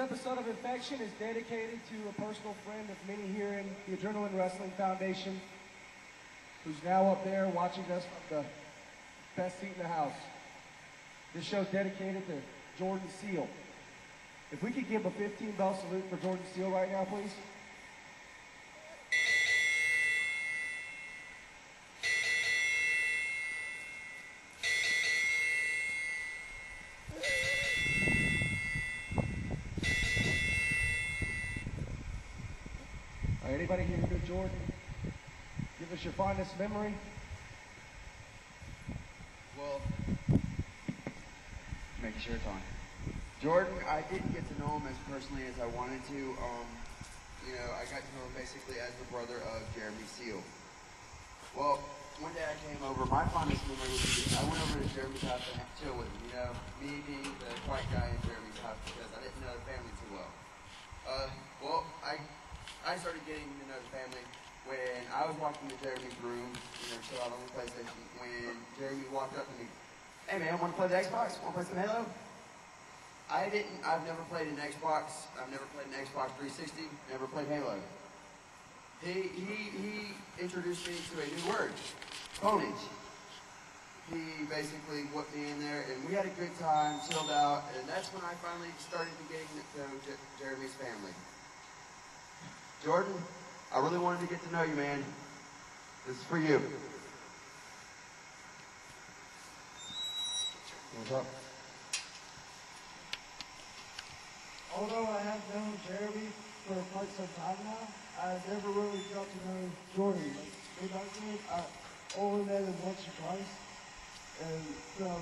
episode of Infection is dedicated to a personal friend of many here in the Adrenaline Wrestling Foundation, who's now up there watching us from the best seat in the house. This show's dedicated to Jordan Seal. If we could give a 15-bell salute for Jordan Seal right now, please. Anybody here who knew Jordan? Give us your fondest memory. Well, making sure it's on. Jordan, I didn't get to know him as personally as I wanted to. You know, I got to know him basically as the brother of Jeremy Seal. Well, one day I came over. My fondest memory would be I went over to Jeremy's house to chill with him. You know, me being the quiet guy in Jeremy's house because I didn't know the family too well. I started getting to know the family when I was walking to Jeremy's room, you know, chill out on the PlayStation, when Jeremy walked up to me, "Hey man, wanna play the Xbox? Wanna play some Halo?" I've never played an Xbox, I've never played an Xbox 360, never played Halo. He introduced me to a new word, pwnage. He basically whipped me in there and we had a good time, chilled out, and that's when I finally started to get to know Jeremy's family. Jordan, I really wanted to get to know you, man. This is for you. What's up? Although I have known Jeremy for quite some time now, I've never really got to know Jordan. Like, when I did, I only met him once or twice. And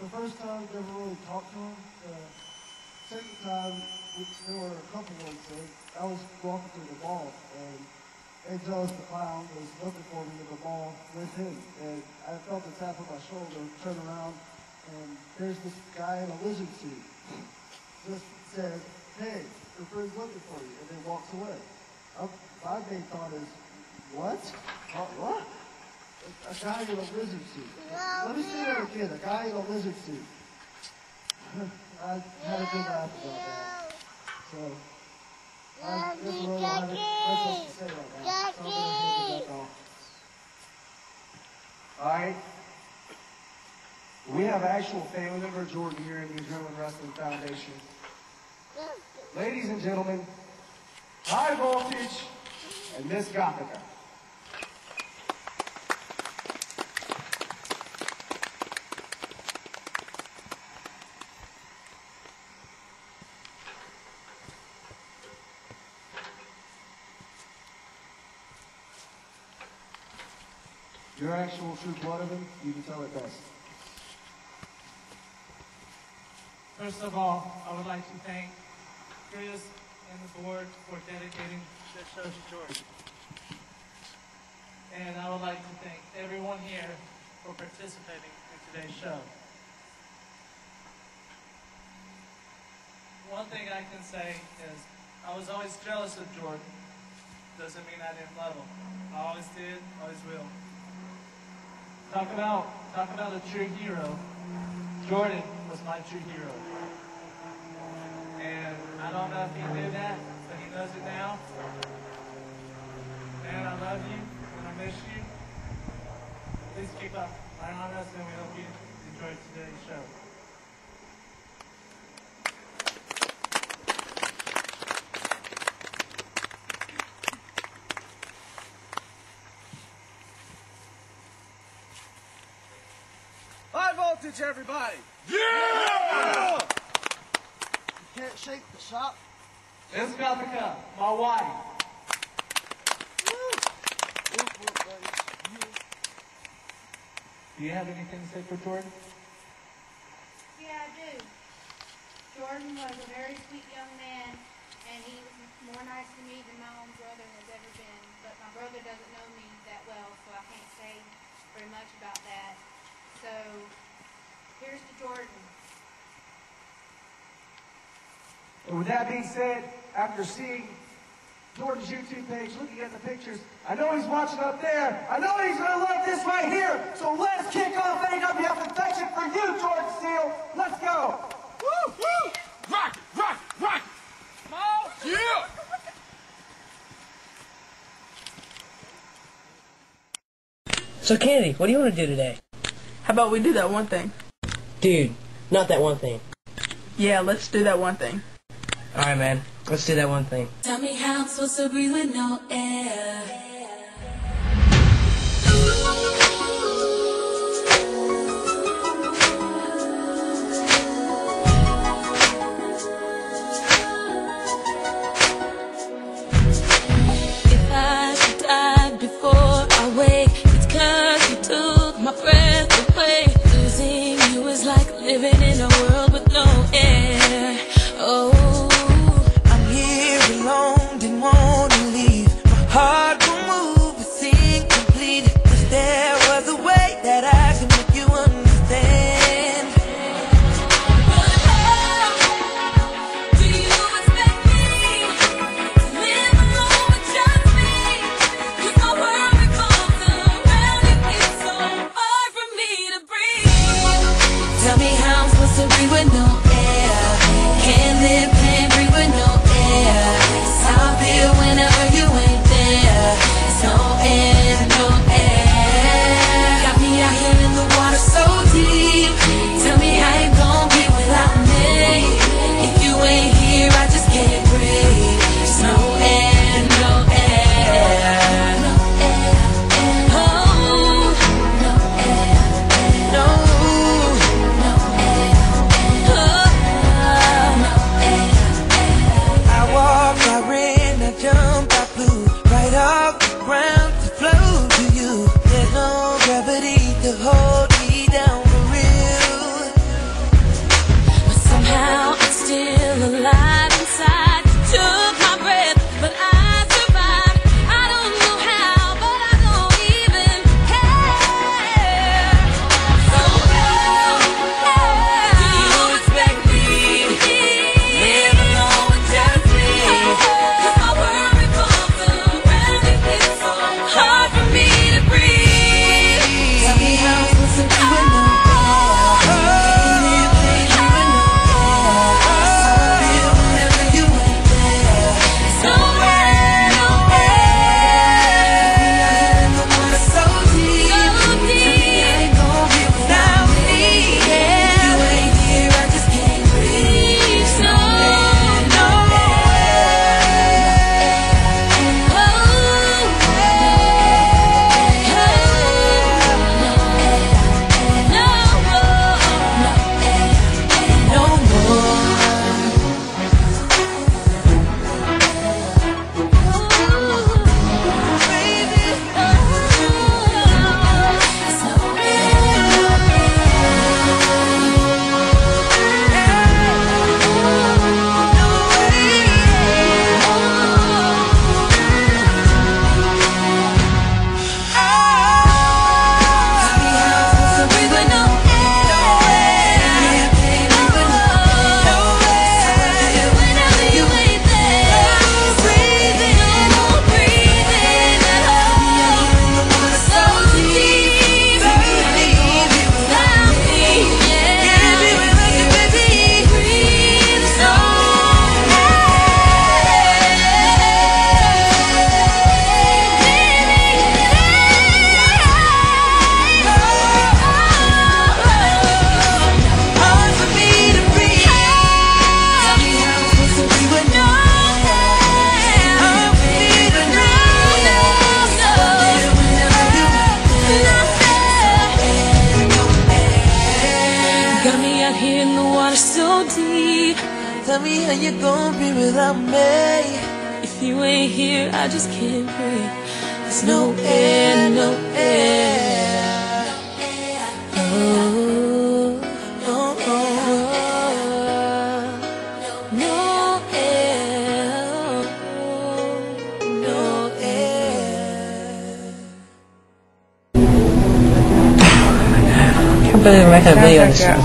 the first time, I never really talked to him. The second time, there were a couple of ones in. I was walking through the mall, and Angelus the clown was looking for me in the mall with him, and I felt a tap on my shoulder, turned around, and there's this guy in a lizard suit. Just said, "Hey, your friend's looking for you," and then walks away. My main thought is, what? What? A guy in a lizard suit. Let me see that again, a guy in a lizard suit. I had a good laugh about that. So, I just really wanted to say that. Alright. We have actual family member Jordan here in the Adrenaline Wrestling Foundation. Ladies and gentlemen, High Voltage and Miss Gothica. Your actual true blood of him, you can tell it best. First of all, I would like to thank Chris and the board for dedicating this show to Jordan. And I would like to thank everyone here for participating in today's show. One thing I can say is I was always jealous of Jordan. Doesn't mean I didn't love him. I always did, always will. Talk about a true hero. Jordan was my true hero. And I don't know if he knew that, but he knows it now. Man, I love you and I miss you. Please keep up right on us and we hope you enjoyed today's show. Everybody. Yeah! You can't shake the shop. Miss Gothica, my wife. Woo. Do you have anything to say for Jordan? Yeah, I do. Jordan was a very sweet young man, and he was more nice to me than my own brother has ever been. But my brother doesn't know me that well, so I can't say very much about that. So, here's to Jordan. And with that being said, after seeing Jordan's YouTube page, looking at the pictures, I know he's watching up there. I know he's going to love this right here. So let's kick off AWF Infection for you, Jordan Seal. Let's go. Woo! Woo! Rock it! Rock it! So, Kennedy, what do you want to do today? How about we do that one thing? Dude, not that one thing. Yeah, let's do that one thing. Alright, man. Let's do that one thing. Tell me how I'm supposed to breathe with no air. If I should die before I wake, it's 'cause you took my breath away. Losing you is like living in a world with no air. Oh.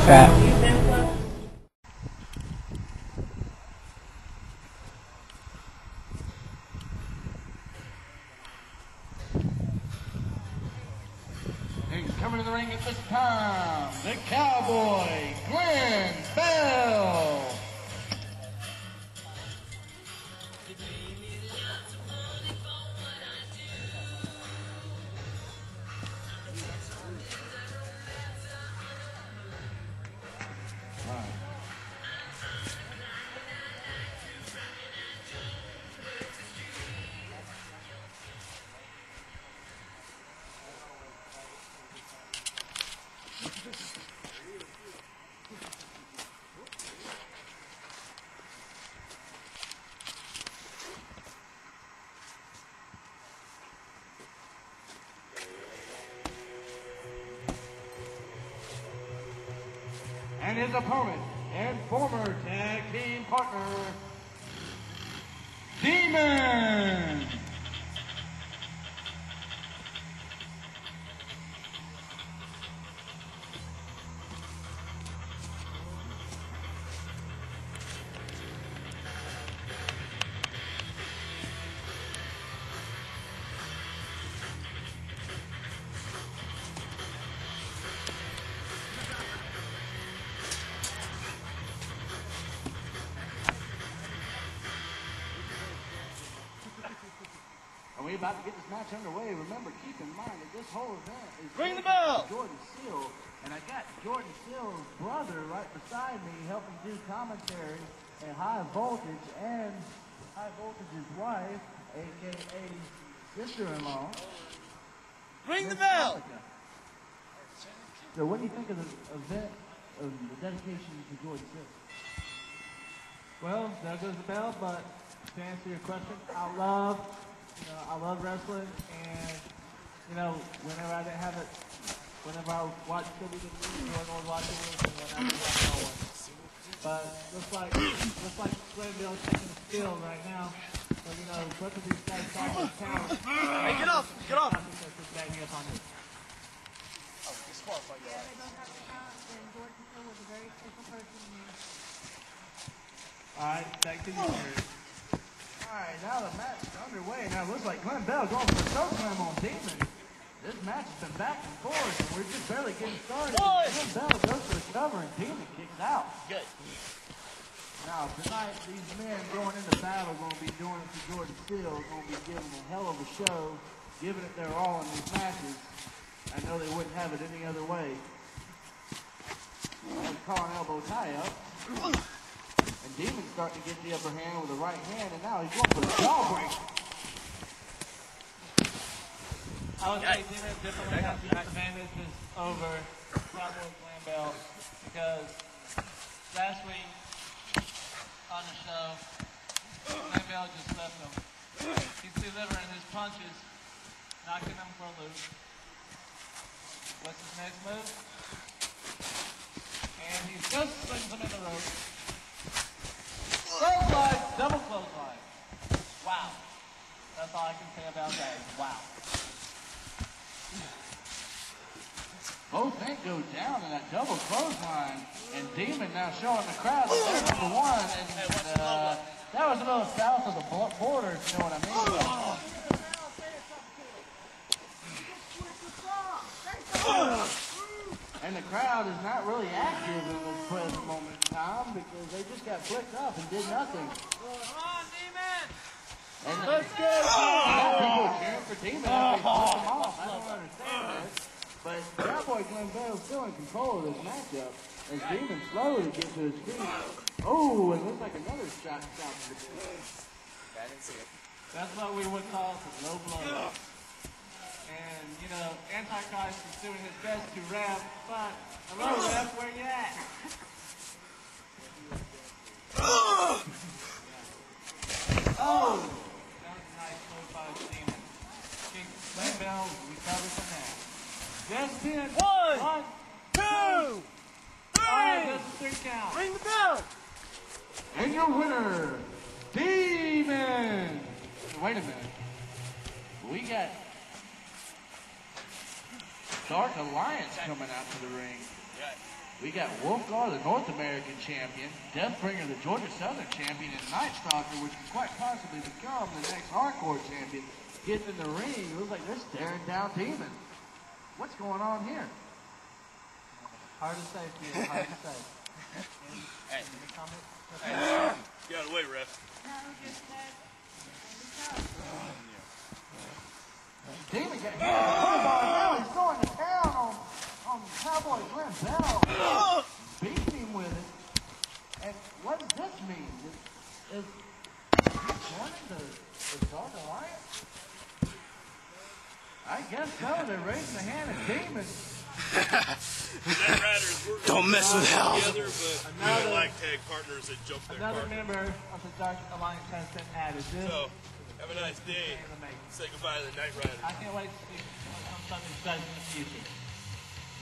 Crap. He's coming to the ring at this time, the Cowboy, Glenn Bell. and his opponent and former tag team partner, Demon. About to get this match underway. Remember, keep in mind that this whole event is Ring the bell. Jordan Seal, and I got Jordan Seal's brother right beside me helping do commentary at High Voltage, and High Voltage's wife, aka sister-in-law. Ring the bell. So, what do you think of the event, of the dedication to Jordan Seal? Well, there goes the bell. But to answer your question, I love wrestling, and you know, whenever I watch WWE, Jordan would watch it, and when I would watch no one. But looks like Glenn Bell taking the skill right now. So you know, both of these guys saw his talent. Hey, get off! Get off! I think that's just bang me up on him. Oh, disqualify you. Yeah, they both have to count, and Jordan Seal was a very special person. All right, back to you. Alright, now the match is underway. Now it looks like Glenn Bell going for a choke slam on Demon. This match has been back and forth, and we're just barely getting started. Glenn Bell goes for the cover, and Demon kicks out. Good. Now, tonight, these men going into battle are going to be doing it to Jordan Seal. Going to be giving a hell of a show, giving it their all in these matches. I know they wouldn't have it any other way. They call an elbow tie up. And Demon starting to get the upper hand with the right hand, and now he's going for the jawbreaker. I would say Demon definitely has to advantage this over Robert Glenn Bell, because last week on the show, Glenn Bell just left him. He's delivering his punches, knocking him for a loop. What's his next move? And he just slings him in the rope. Clothesline, double clothesline. Wow. That's all I can say about that. Wow. Both men go down in that double clothesline, and Demon now showing the crowd that they're number one, and that was a little south of the border, if you know what I mean. And the crowd is not really active in this present moment in time, because they just got flicked up and did nothing. Come on, Demon! And let's go! People are cheering for Demon after they pulled him off. I don't understand that. But Cowboy Glenn Bell is still in control of this matchup as Demon slowly gets to his feet. Oh, it looks like another shot stopped the game. I didn't see it. That's what we would call a low blow. And, you know, Antichrist is doing his best to rap, but hello, ref, where you at? Oh! That was a nice low-five Demon. Glenn Bell recovers from that. That's 10. One, two, three! Alright, that's a three count. Ring the bell! And your winner, Demon! Wait a minute. We got Dark Alliance coming out to the ring. We got Wolfgar, the North American champion, Deathbringer, the Georgia Southern champion, and Nightstalker, which can quite possibly become the next hardcore champion, getting in the ring. It looks like they're staring down Demon. What's going on here? Hard to say, Peter. Hard to say. Hey. Any comments? Hey. Get out of the way, ref. No, just that. Demon got hit with a crowbar, and now he's going to town on Cowboy Glenn Bell. Beating him with it. And what does this mean? Is he joining the Dark Alliance? I guess so. They're raising the hand of Demon. Don't mess with hell. Together, but another, like tag partners that jump their another partner. Member of the Dark Alliance has been added. Have a nice day. Say goodbye to the Night Riders. I can't wait to see what comes up in the future.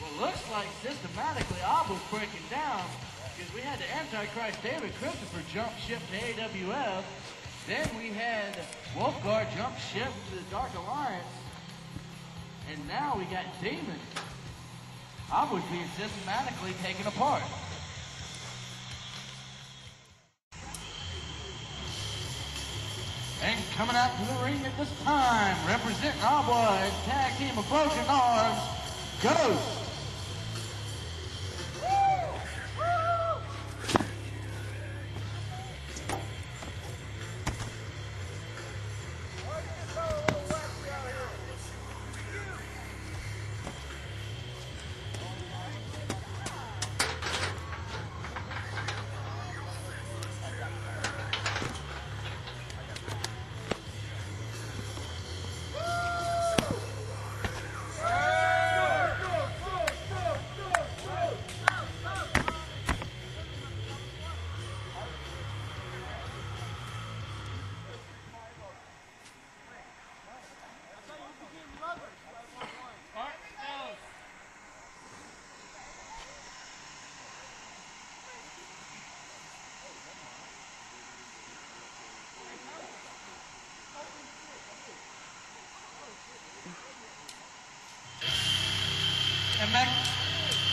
Well, looks like systematically Abu's breaking down, because we had the Antichrist David Christopher jump ship to AWF. Then we had Wolfgar jump ship to the Dark Alliance. And now we got Demon. Abu's being systematically taken apart. And coming out to the ring at this time, representing Abua and tag team of Broken Arms, Ghost.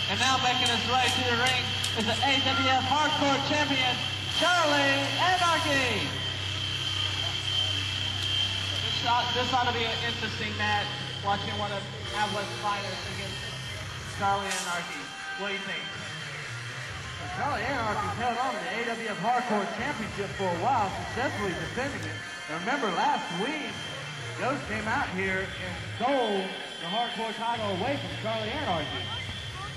And now making his way to the ring is the AWF Hardcore Champion, Charlie Anarchy. This ought to be an interesting match, watching one of Abbott's fighters against Charlie Anarchy. What do you think? Well, Charlie Anarchy's held on to the AWF Hardcore Championship for a while, successfully defending it. Now remember last week, Ghost came out here and stole the Hardcore title away from Charlie Anarchy.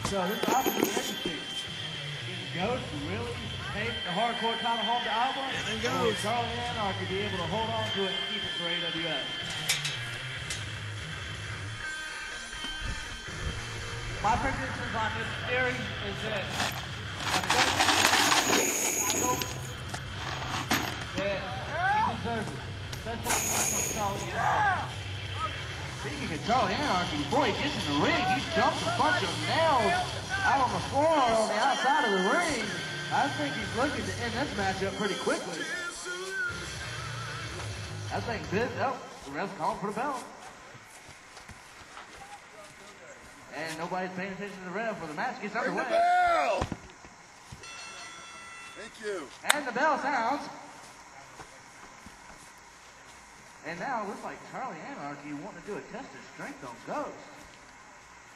So this is obviously interesting. Can Ghost really take the Hardcore title home to Alba? And then will Charlie Anarchy be able to hold on to it and keep it for AWF? My predictions on this theory is this. I hope that he deserves it. That's what he wants from Charlie Anarchy. Speaking of Charlie Anarchy, before he gets in the ring, he dumped a bunch of nails out on the floor on the outside of the ring. I think he's looking to end this matchup pretty quickly. I think this, oh, the ref's calling for the bell. And nobody's paying attention to the ref, for the match gets underway. Ring the bell! Thank you. And the bell sounds. And now it looks like Charlie Anarchy wanting to do a test of strength on Ghost.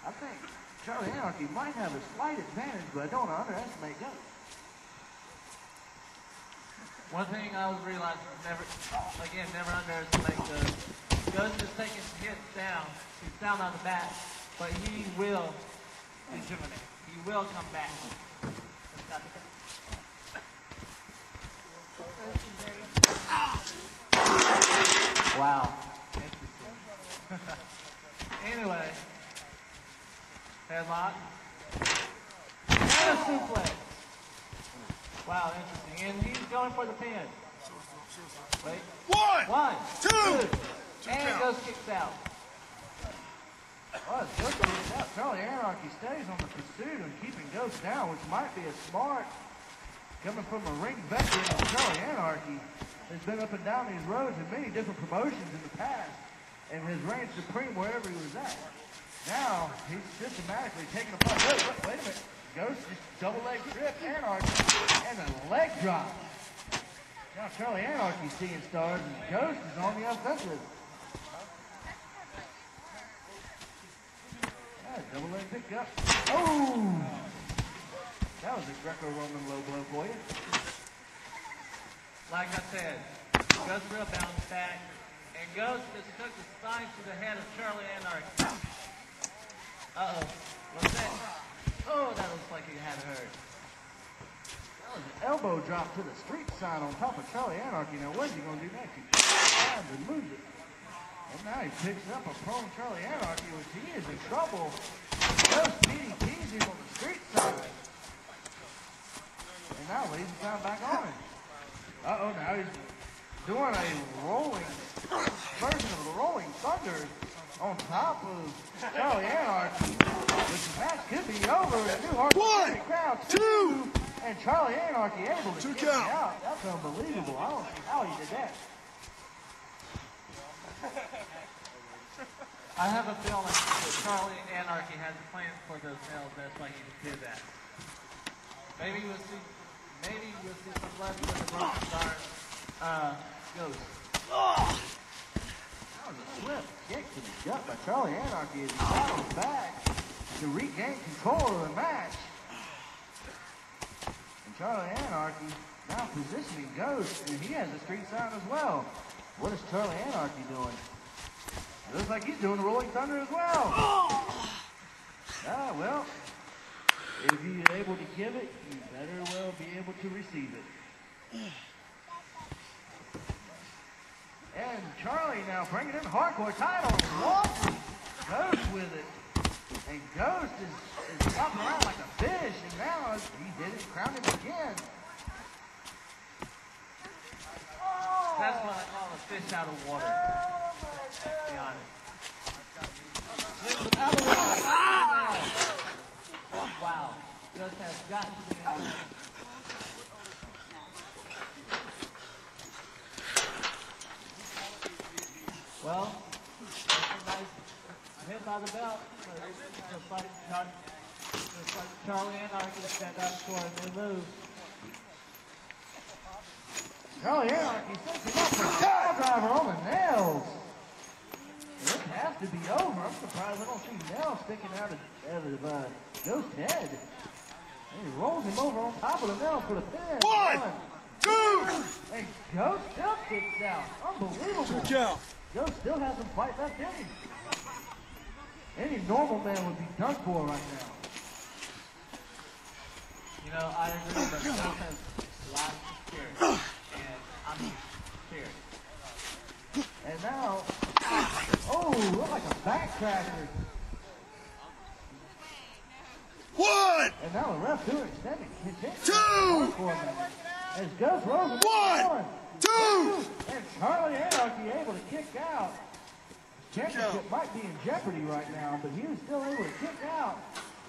I think Charlie Anarchy might have a slight advantage, but I don't want to underestimate Ghost. One thing I was realizing, never underestimate Ghost. Ghost is taking hits down. He's down on the bat, but he will rejuvenate. He will come back. Wow. Anyway, headlock. And a suplex. Wow, interesting. And he's going for the pin. Wait. One, two. And Ghost kicks out. Well, it's good to get out. Charlie Anarchy stays on the pursuit of keeping Ghost down, which might be a smart coming from a ring veteran of Charlie Anarchy. Has been up and down these roads in many different promotions in the past, and has reigned supreme wherever he was at. Now, he's systematically taking apart. Wait a minute. Ghost just double leg trip, Anarchy, and a leg drop. Now Charlie Anarchy's seeing stars, and Ghost is on the offensive. Double leg pick up. Oh! That was a Greco-Roman low blow for you. Like I said, Ghost will bounce back, and Ghost just took the spine to the head of Charlie Anarchy. Uh-oh, what's that? Oh, that looks like he had hurt. That was an elbow drop to the street sign on top of Charlie Anarchy. Now what's he going to do next? He's to move it. And now he picks up a prone Charlie Anarchy, which he is in trouble. Ghost beating him on the street sign. And now lays the sign back on him. Uh-oh, now he's doing a rolling version of the Rolling Thunder. on top of Charlie Anarchy. The match could be over. One, two, and Charlie Anarchy able to get out. That's unbelievable. I don't know how he did that. I have a feeling that Charlie Anarchy had the plan for those nails. That's why he did that. Maybe we'll see some left with the rock star. Ghost. That was a swift kick to the gut by Charlie Anarchy as he battles back to regain control of the match. And Charlie Anarchy now positioning Ghost, and he has a street sign as well. What is Charlie Anarchy doing? It looks like he's doing the Rolling Thunder as well. Ah, well, if you're able to give it, you better well be able to receive it. And Charlie now bringing in hardcore title. Ghost with it. And Ghost is hopping around like a fish. And now he did it, crowned him again. Oh. That's what I call a fish out of water. Be honest. Out of water. Ah! Oh, wow. Ghost has got to be out of water. Well, nice hit by the belt, just like Charlie Anarchy stand up for a new move. Charlie Anarchy sets him up for a skydiver on the nails. This has to be over. I'm surprised I don't see nails sticking out of Ghost's head. And he rolls him over on top of the nail for the pin. One, two! And Ghost still kicks out. Unbelievable. Ghost still has some fight left in him. Any normal man would be done for right now. You know, I agree that Ghost has lots of spirit, and I'm scared. And now, oh, look like a backcracker. One! And now the ref doing extended his two! As Ghost rolls one, two! And Charlie Anarchy able to kick out. Championship might be in jeopardy right now, but he was still able to kick out.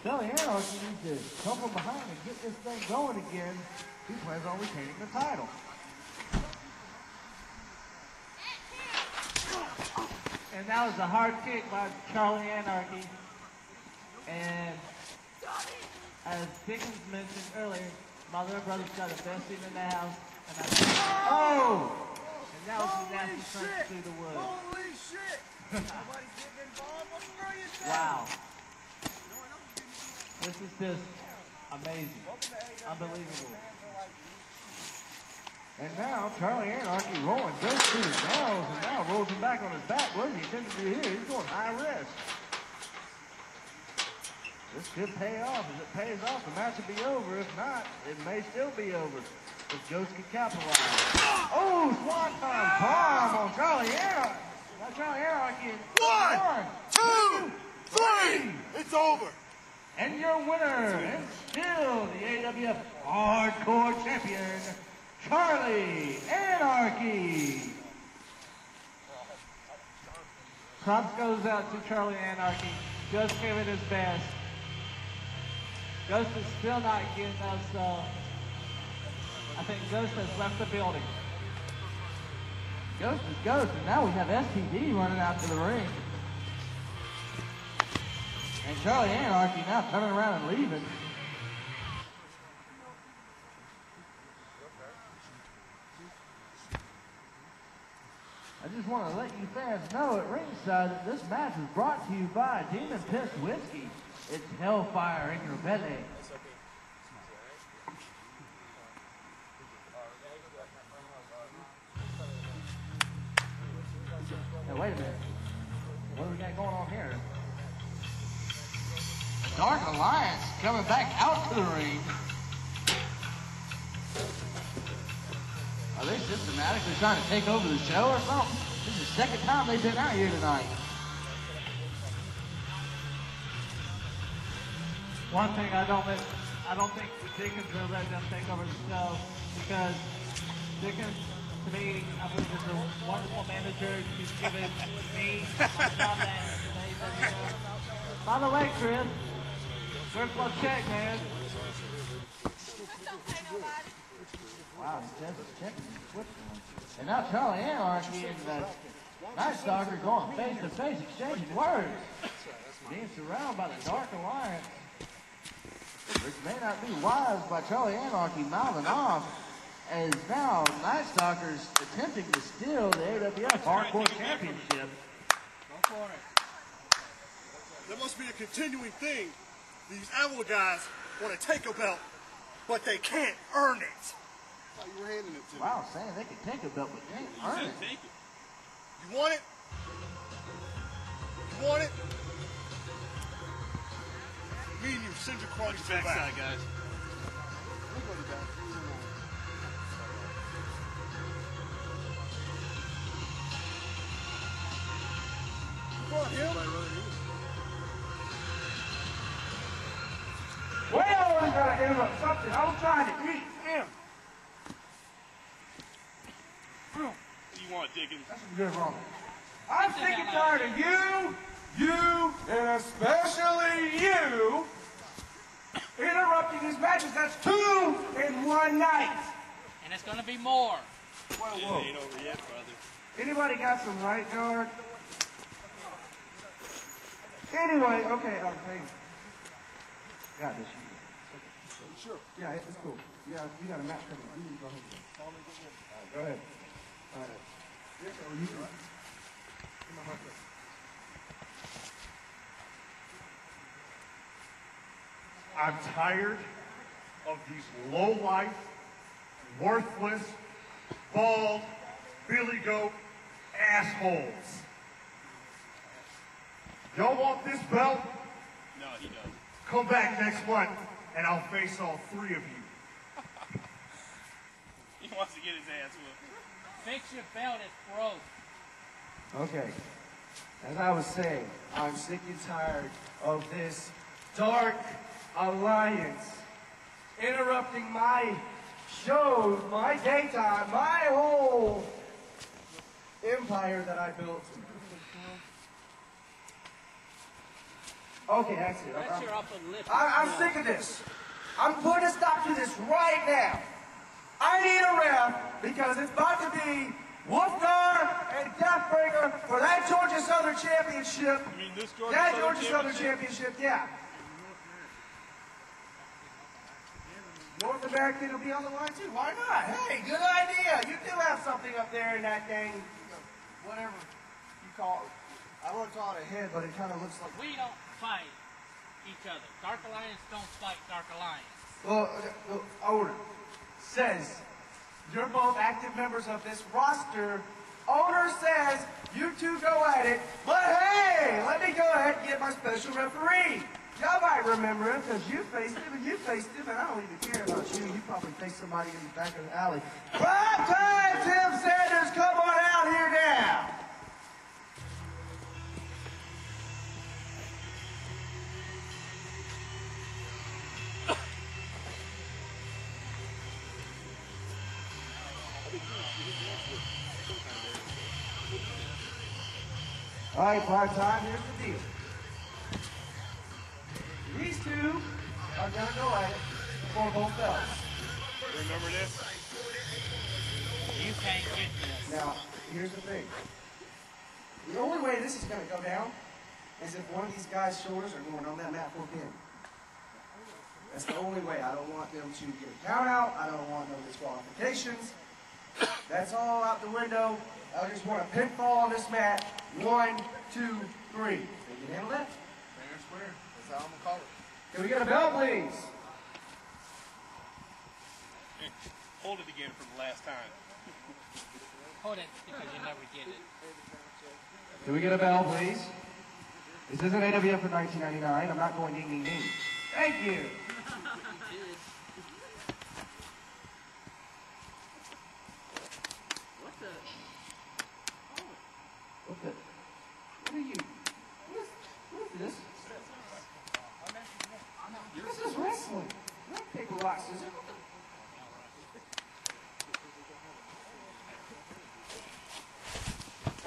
Charlie Anarchy needs to come from behind and get this thing going again. He plans on retaining the title. And that was a hard kick by Charlie Anarchy. And as Dickens mentioned earlier, my little brother's got the best seat in the house, and I think, oh! And now it's a nasty punch through the wood. Holy shit! Nobody's getting involved. What's wrong with you? Wow. This is just amazing. Unbelievable. And now Charlie Anarchy rolling goes through his nails, and now rolls him back on his back. What does he tend to do here? He's going high risk. This could pay off. If it pays off, the match will be over. If not, it may still be over. If Ghost can capitalize. Oh, swanton bomb on Charlie Anarchy. Not Charlie Anarchy. One, two, three. It's over. And your winner is still the AWF Hardcore Champion, Charlie Anarchy. Props goes out to Charlie Anarchy. Ghost gave it his best. Ghost is still not getting us, I think Ghost has left the building. Ghost is Ghost, and now we have STD running out to the ring. And Charlie Anarchy now turning around and leaving. I just want to let you fans know at ringside that this match is brought to you by Demon Piss Whiskey. It's hellfire in your belly. Now wait a minute. What do we got going on here? Dark Alliance coming back out to the ring. Are they systematically trying to take over the show or something? This is the second time they've been out here tonight. One thing I don't think Dickens will let them take over the show, because Dickens me, I believe, is a wonderful manager. She's given me my job back today. By the way, Chris, where's my check, man? Don't pay nobody. Wow, check. And now Charlie Anarchy and Nightstalker going face to face, exchanging words. Being surrounded by the Dark Alliance, which may not be wise by Charlie Anarchy mouthing off, as now Nightstalker is attempting to steal the AWF Hardcore Championship. Go for it. There must be a continuing thing. These Owl guys want to take a belt, but they can't earn it. Oh, you were handing it to me. Wow, saying they can take a belt, but they can't earn it. Take it. You want it? You want it? Me and you, send your crunch to the backside, guys. Look on the back. Come on, Hill. Well, I got him up something. I was trying to eat him. What do you want, Dickens? That's some good wrong. I'm sick and tired of you, and especially you, interrupting these matches. That's two in one night. And it's going to be more. Whoa. It ain't over yet, brother. Anybody got some right guard? Anyway, okay, I'll pay you. Got this. Sure. Yeah, it's cool. Yeah, you got a match coming up. You need to go ahead. Go ahead. All right. You can. Come on, I'm tired of these low-life, worthless, bald, billy goat assholes. Y'all want this belt? No, he doesn't. Come back next month, and I'll face all three of you. He wants to get his ass whipped. Fix your belt, it's broke. Okay. As I was saying, I'm sick and tired of this Dark Alliance interrupting my shows, my daytime, my whole empire that I built. Okay, that's it. I'm sick of this. I'm putting a stop to this right now. I need a ref because it's about to be Wolfgar and Deathbringer for that Georgia Southern Championship. You mean this Georgia Southern Championship, yeah. North American will be on the line too. Why not? Hey, good idea. You do have something up there in that thing, whatever you call it. I wouldn't call it a head, but it kind of looks like. We don't fight each other. Dark Alliance don't fight Dark Alliance. Well, owner says you're both active members of this roster. Owner says you two go at it, but hey, let me go ahead and get my special referee. Y'all might remember him because you faced him, and I don't even care about you. You probably faced somebody in the back of the alley. Primetime Tim Sanders, come on out here now. All right, Primetime, here's the deal. These two are going to go at it for both belts. Remember this? You can't get this. Now, here's the thing. The only way this is going to go down is if one of these guys' shoulders are going on that mat for him. That's the only way. I don't want them to get a count out. I don't want no disqualifications. That's all out the window. I just want a pinfall on this mat. 1, 2, 3. They can handle that? Fair and square. I'm gonna call it. Can we get a bell, please? Hey, hold it again from the last time. Hold it because you never get it. Can we get a bell, please? This isn't AWF for 1999. I'm not going ding, ding, ding. Thank you.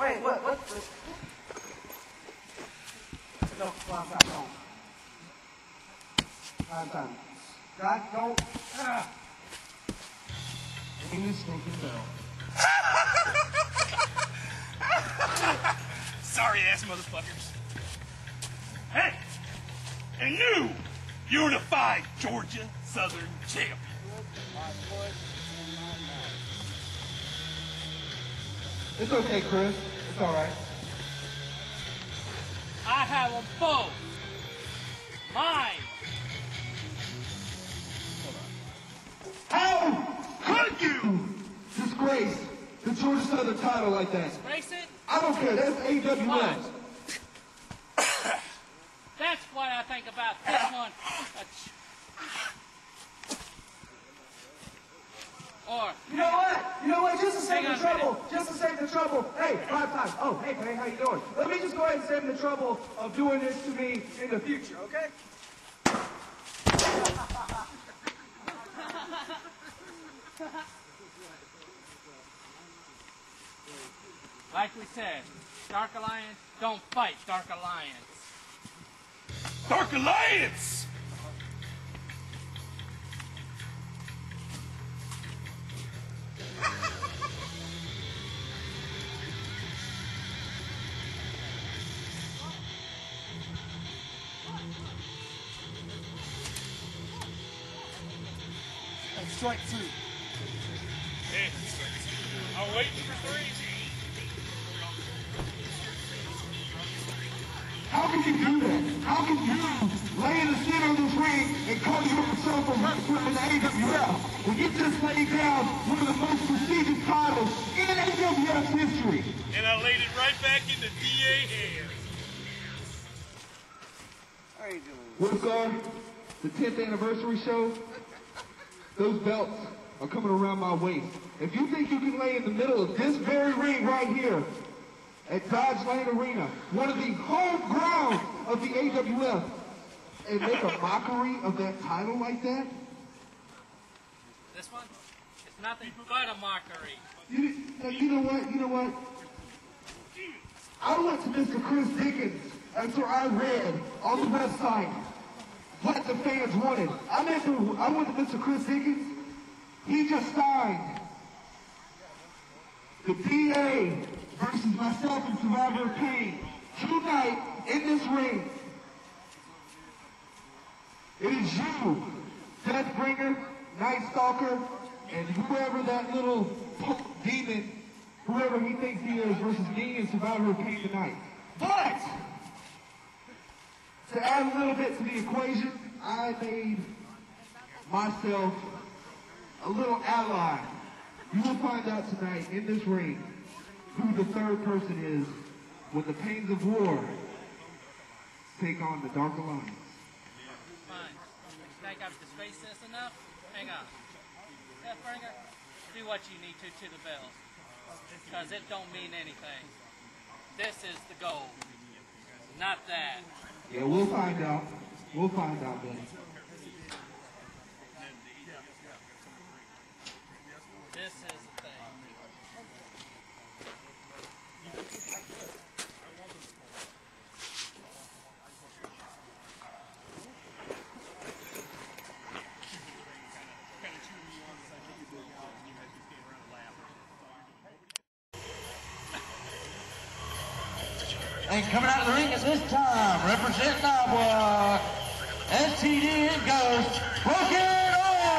Wait, what? No, Primetime. God, don't. In this stinking bell. Sorry ass motherfuckers. Hey! And new unified Georgia Southern champ. It's okay, Chris. It's alright. I have a foe. Mine. How could you disgrace the Georgia Southern title like that? Disgrace it? I don't care. That's AWN. That's what I think about this one. Or you know what? You know what? Just to save the trouble. Just to save the trouble. Hey, Primetime. Oh, hey, Clay, how you doing? Let me just go ahead and save the trouble of doing this to me in the future, okay? Like we said, Dark Alliance, don't fight Dark Alliance. Dark Alliance! And strike two. Hey, strike two. I'm waiting for three. How can you do that? How can you lay in the shit on this ring and call yourself a wrestler in the AWF? When you just laid down one of the most prestigious titles in AWF history. And I laid it right back in the DA hands. How are you doing? Wolfgar, the 10th anniversary show, those belts are coming around my waist. If you think you can lay in the middle of this very ring right here, at Dodge Lane Arena, one of the home grounds of the AWF, and make a mockery of that title like that? This one? It's nothing but a mockery. You know what? You know what? I went to Mr. Chris Dickens after I read on the website what the fans wanted. I went to Mr. Chris Dickens. He just signed the PA versus myself and Survivor of Pain tonight in this ring. It is you, Deathbringer, Nightstalker, and whoever that little demon, whoever he thinks he is, versus me and Survivor of Pain tonight. But to add a little bit to the equation, I made myself a little ally. You will find out tonight in this ring who the third person is when the pains of war take on the Dark Alliance. Fine. Back up to space this enough? Hang on. Deathbringer, do what you need to the bell. Because it don't mean anything. This is the goal. Not that. Yeah, we'll find out. We'll find out, buddy. This is the thing. And coming out of the ring at this time, representing Iowa, STD and Ghost, Broken Arms!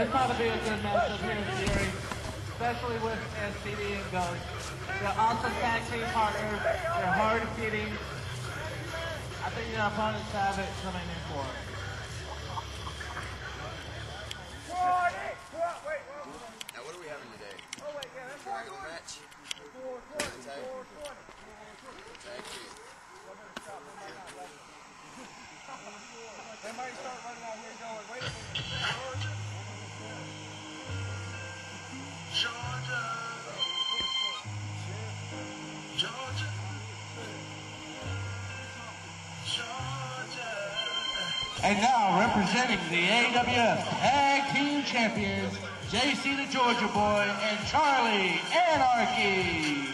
It's not to be a good match up here in the series, especially with STD and Ghost. They're awesome tag team partners, they're hard hitting. I think their opponents have it coming in for it. Georgia. And now representing the AWF Tag Team Champions, JC the Georgia Boy and Charlie Anarchy.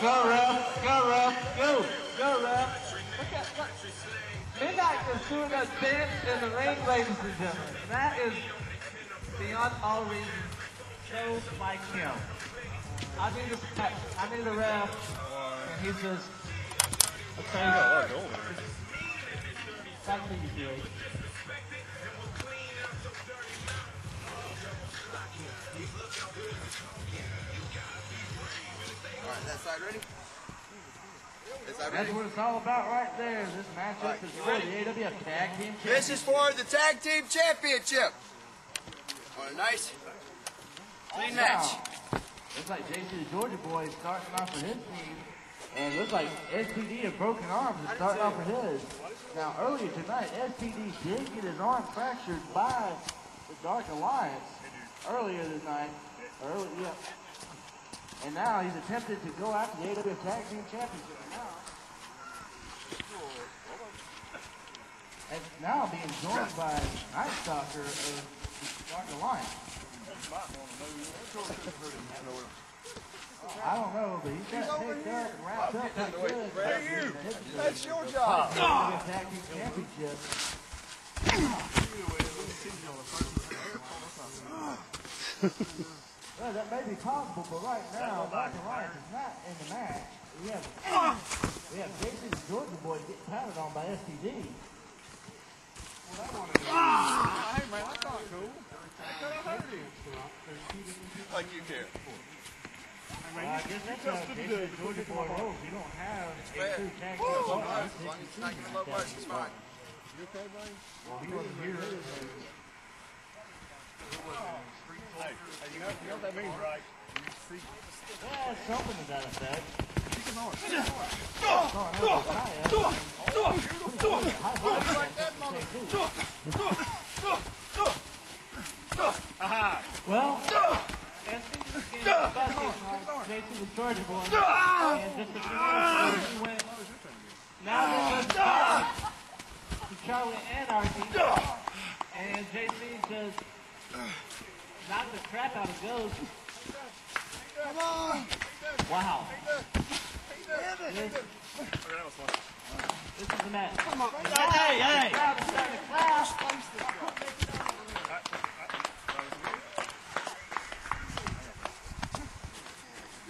Go ref, go ref, go, go ref. Look at, look. Midnight is doing a dance in the ring, ladies and gentlemen. That is beyond all reason. So like him. I need a ref, and he's just... That's what you do. Alright, that side ready? That's what it's all about right there. This matchup is for the AWF Tag Team Championship. This is for the Tag Team Championship. On a nice, clean match. Looks like JC the Georgia Boy is starting off with his team. And it looks like STD and Broken Arms is starting off with his. Now, earlier tonight, STD did get his arm fractured by the Dark Alliance earlier tonight. And now he's attempted to go after the AWF Tag Team Championship. And now being joined by Nightstalker of the Dark Alliance. I don't know, but he's got to take that and wrap up like this. Hey, you! That's your job! AWF Tag Team Championship. Well, that may be possible, but right now, Dark Alliance is not in the match. We have JC the Georgia Boy getting pounded on by STD. Hey man, that's not cool. I heard you. Like you care. I guess that's how the Georgia Boy rolls. You don't have a true tag team. As long as it's not getting low much, it's fine. You okay, buddy? Well, he wasn't here. Hey, you know what that means, right? Well, something to that effect. Well, JC the Georgia Boy, and just a few minutes ago, he went. Now this is Charlie Anarchy, and JC just knocked the crap out of Ghost. Come on! Wow. This is the match. Come on. Hey, hey! You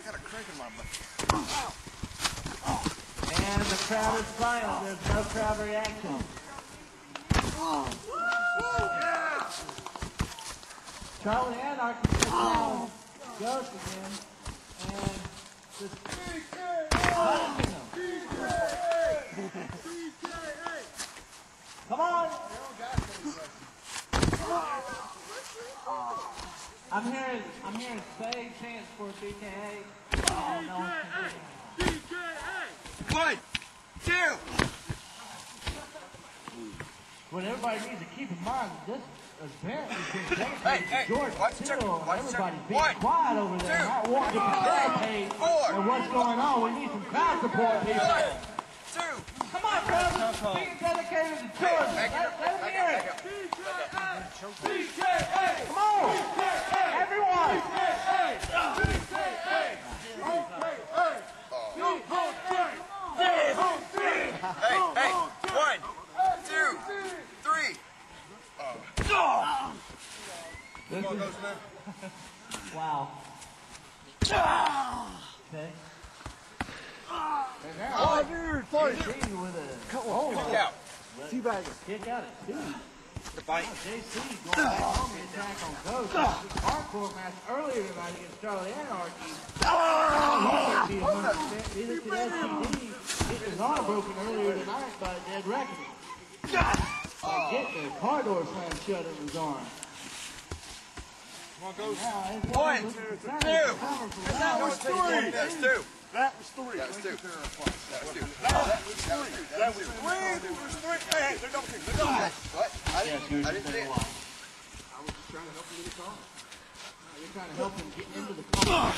got a crank in my butt. And the crowd is silent. There's no crowd reaction. Yeah. Charlie Anarchy is now Ghost again. And come on! I'm hearing say chance for BKA. Oh, no one can do it. BKA! 1, 2! What everybody needs to keep in mind is this apparently been dedicated to Georgia Seal. Everybody's being quiet over there. Not wanting to participate in what's going on. We need some crowd support, people. 1, 2. Come on, brothers. Being dedicated to Georgia. Let them hear it. BKA. Come on. BKA. Everyone. BKA. BKA. BKA. Hey. 1, 2, 3. Come on, Ghost Man. Wow. Okay. And now, dude, funny. Teabagger. Kick out at 2. The bite. JC going back home and attack on Ghost. Hardcore match earlier tonight against Charlie Anarchy. Neither could STD. Getting his arm broken earlier tonight by Dead Reckoning. Get the car door slammed shut in his arm. Come on, Ghost. Now, 1, 2, 3. That's 2. That was 3. That was 2. That was 3. That was 3. Hey, they're double kicking. What? I didn't see it. I was just trying to help him get the car. You're trying to help him get into the car.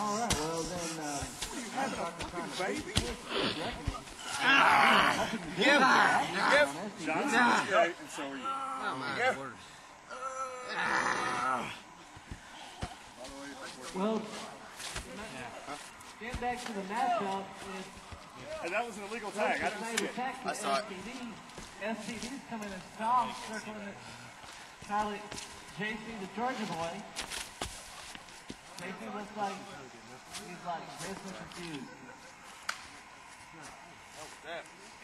All right, well then, I'm talking to baby. John's great, and so are you. Oh, my word. Well, get back to the matchup. And that was an illegal tag. I didn't see it. I saw it. STD's coming in strong, circling the Charlie JC, the Georgia boy. JC looks like he's like basically confused.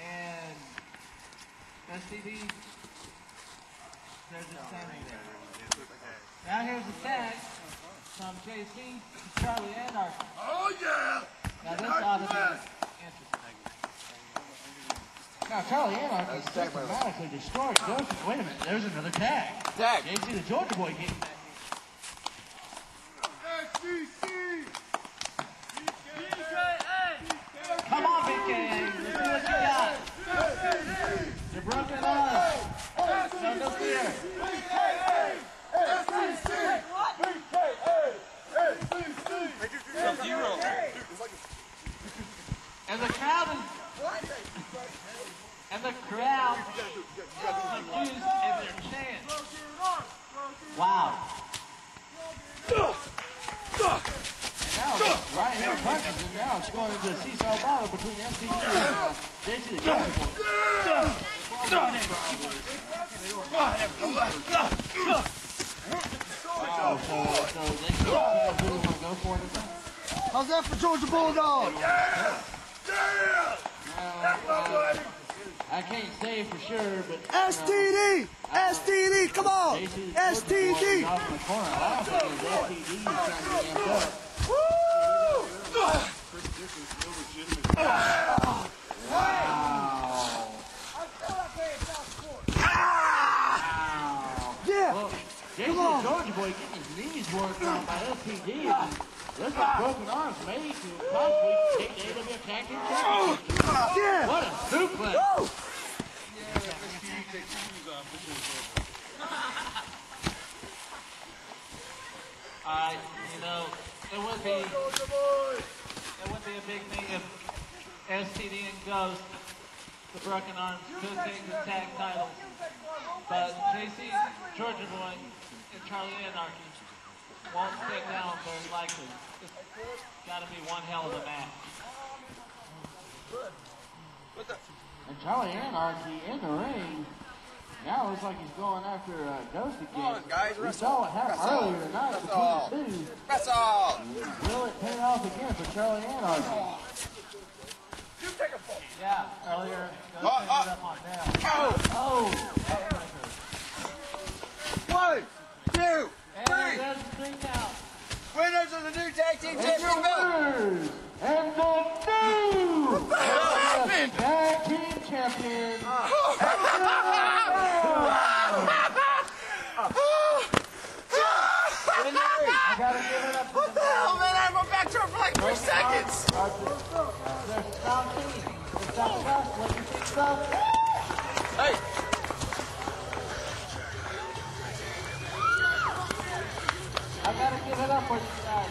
And STD, they're just standing there. Now here's the tag from JC to Charlie Anarchy. Oh, yeah! Now this ought to be interesting. Now, Charlie Anarchy is systematically destroyed. Wait a minute, there's another tag. Tag. JC, the Georgia boy, getting back. Come on, BK. Let's see what you got. You're broken on. Send us here. And the crowd is confused in their chant. Wow. Right here, punches, and now it's going into a seesaw battle between MCG and JC the Cowboy. Oh, boy. So they can go for it. How's that for Georgia Bulldog? Yeah! Yeah! That's my buddy! I can't say for sure, but... STD! STD, come on! STD! I don't think STD is trying to amp up. Woo! Chris Dickens, no legitimate. Wow. Wow. Yeah. Look, come on. Georgia boy getting his knees worked on by STD. Looks like Broken Arms made to possibly take the AW tag team championship. Yeah. What a suplex. Yeah, STD takes the shoes off. You know... It would be a big thing if STD and Ghost, the Broken Arms, could take the tag titles. But JC, Georgia boy, and Charlie Anarchy won't stay down very likely. It's gotta be one hell of a match. And Charlie Anarchy in the ring. Now it looks like he's going after Ghost again. Come on, guys. We saw what happened earlier tonight between the two. Wrestle! Will it pay off again for Charlie Anarchy? You take a fall. Yeah, earlier. Ghost ended up on down. One, two, three. And there's the out. Winners of the new tag team championship belt. And the new tag team champion. What the hell, man? I had my back to her for like 3 seconds. Hey. I gotta give it up for you guys.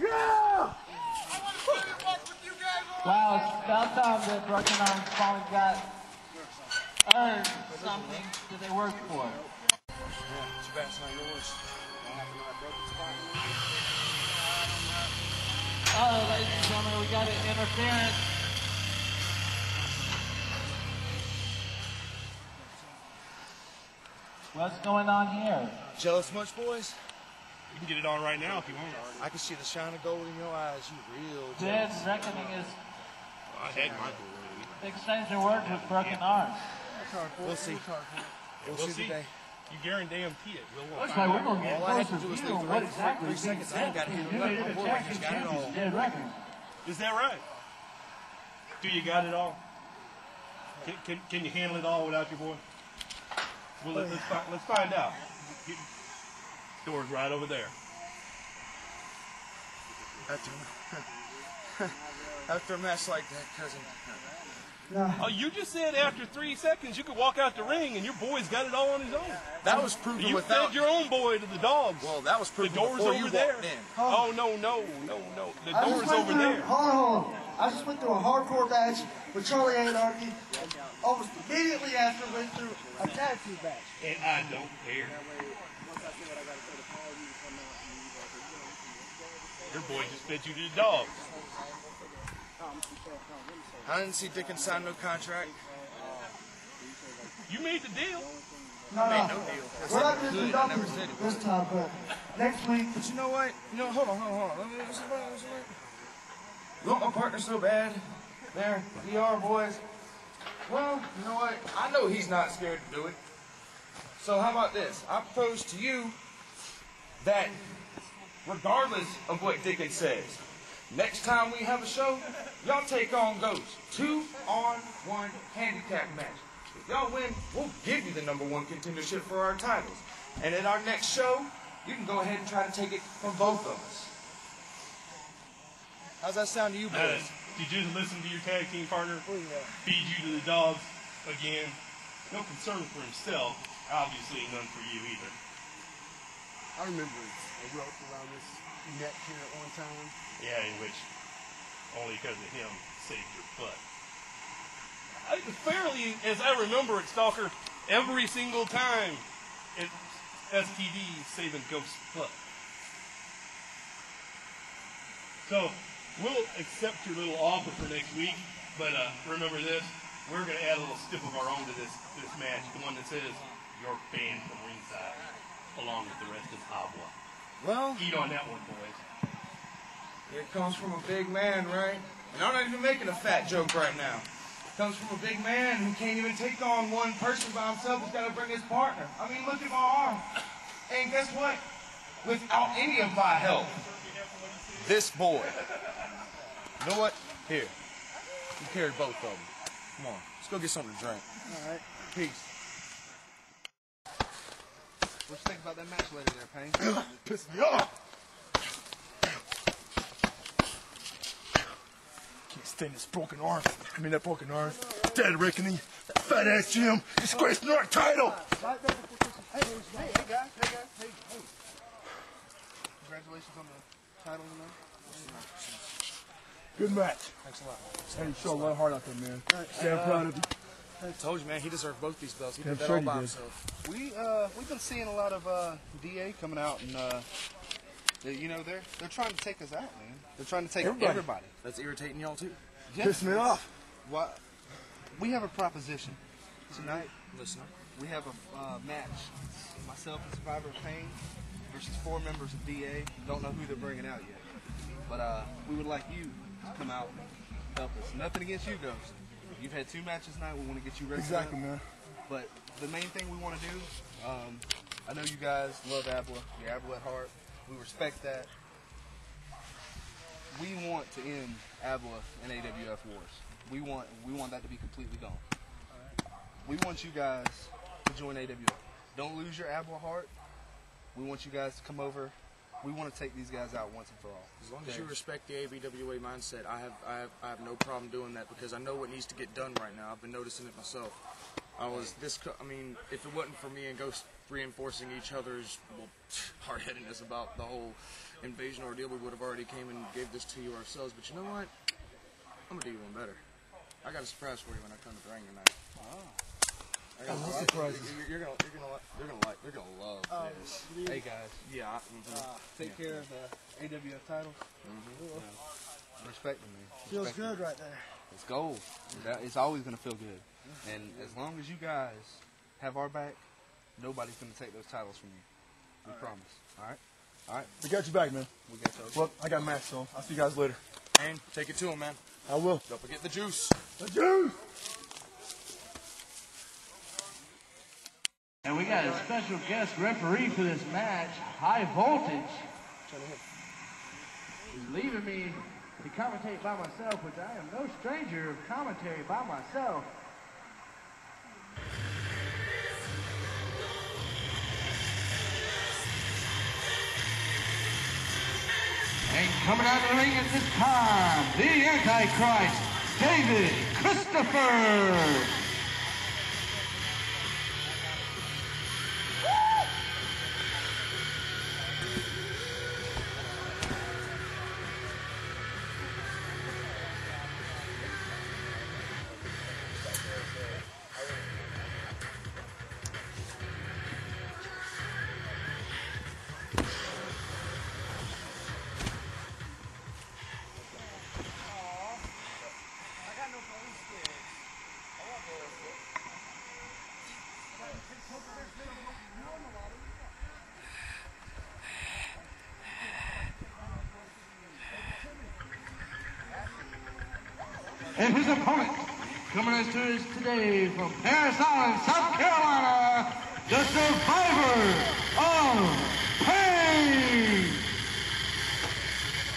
Yeah! I want to play the box with you guys. Wow, it's about time that Broken Arms finally got... earned something that they worked for. Yeah, too bad it's not yours. Uh-oh, ladies and gentlemen, we got an interference. What's going on here? Jealous much, boys? You can get it on right now if you want. I can see the shine of gold in your eyes. You real jealous. Dead reckoning is... I had my gold. Exchange your words with Broken Arms. We'll see. We'll see today. You guarantee it. We'll win. We're going to get closer to what exactly is being said. Is that right? Do you got it all? Can you handle it all without your boy? Well, let's find out. Door's right over there. After a match like that, cousin, No. Oh, you just said after 3 seconds you could walk out the ring and your boy's got it all on his own. That was proven you without... You fed your own boy to the dogs. Well, that was proven before you walked in. Oh, no. The door's over there. Hold on. I just went through a hardcore match with Charlie Anarchy. Almost immediately after went through a tag team match. And I don't care. Your boy just fed you to the dogs. I didn't see Dickens sign no contract. You made the deal. No deal. We're not doing doctors this time, but next week. But you know what? You know, hold on. You want my partner so bad? There, we are, boys. Well, you know what? I know he's not scared to do it. So how about this? I propose to you that, regardless of what Dickens says, next time we have a show, y'all take on Ghost. 2-on-1 handicap match. If y'all win, we'll give you the #1 contendership for our titles. And at our next show, you can go ahead and try to take it from both of us. How's that sound to you, boys? Did you just listen to your tag team partner? Oh, yeah. Feed you to the dogs again. No concern for himself. Obviously none for you either. I remember a rope around this neck here at one time. Yeah, in which only because of him saved your butt. Fairly, as I remember it, Stalker, every single time it's STD saving Ghost's butt. So we'll accept your little offer for next week, but remember this: we're going to add a little stiff of our own to this match, the one that says "You're banned from ringside," along with the rest of Abwa. Well, eat on that one, boys. It comes from a big man, right? And I'm not even making a fat joke right now. It comes from a big man who can't even take on one person by himself. He's got to bring his partner. I mean, look at my arm. And guess what? Without any of my help, this boy. You know what? Here. You carried both of them. Come on. Let's go get something to drink. All right. Peace. What you think about that match later there, Payne? Pissed me off. Staying this broken arm. I mean, that broken arm. Dead reckoning. That fat ass Jim. Disgracing our title. Hey, guys. Congratulations on the title, man. Good match. Thanks a lot. Hey, you showed a lot of heart out there, man. Stand proud of you. I told you, man, he deserved both these belts. He did that all by himself. We've been seeing a lot of DA coming out and. You know, they're trying to take us out, man. They're trying to take everybody. That's irritating y'all, too. Yes. Piss me off. Well, we have a proposition. Tonight, listener, we have a match. Myself and Survivor of Pain versus 4 members of DA. Don't know who they're bringing out yet. But we would like you to come out and help us. Nothing against you, Ghost. You've had 2 matches tonight. We want to get you ready. Exactly, man. But the main thing we want to do, I know you guys love Abla. You're Abla at heart. We respect that. We want to end ABWA and AWF wars. We want that to be completely gone. We want you guys to join AWF. Don't lose your ABWA heart. We want you guys to come over. We want to take these guys out once and for all. As long as you respect the ABWA mindset, I have no problem doing that because I know what needs to get done right now. I've been noticing it myself. I mean, if it wasn't for me and Ghost reinforcing each other's hard-headedness about the whole invasion ordeal, we would have already came and gave this to you ourselves. But you know what? I'm going to do you one better. I got a surprise for you when I come to the ring tonight. Oh. I love surprises. You're gonna love this. Hey guys. Yeah. Take care of the AWF title. Mm-hmm. Yeah. Respect them, man. Feels good right there. It's gold. It's always gonna feel good. And as long as you guys have our back, nobody's going to take those titles from you. We promise. All right? All right? We got you back, man. We got you. Well, I got match, so I'll see you guys later. And take it to him, man. I will. Don't forget the juice. The juice! And we got a special guest referee for this match, High Voltage. He's leaving me to commentate by myself, which I am no stranger of commentary by myself. And coming out of the ring at this time, the Antichrist David Christopher. And his opponent, coming as to us today from Paris Island, South Carolina, the Survivor of Pain.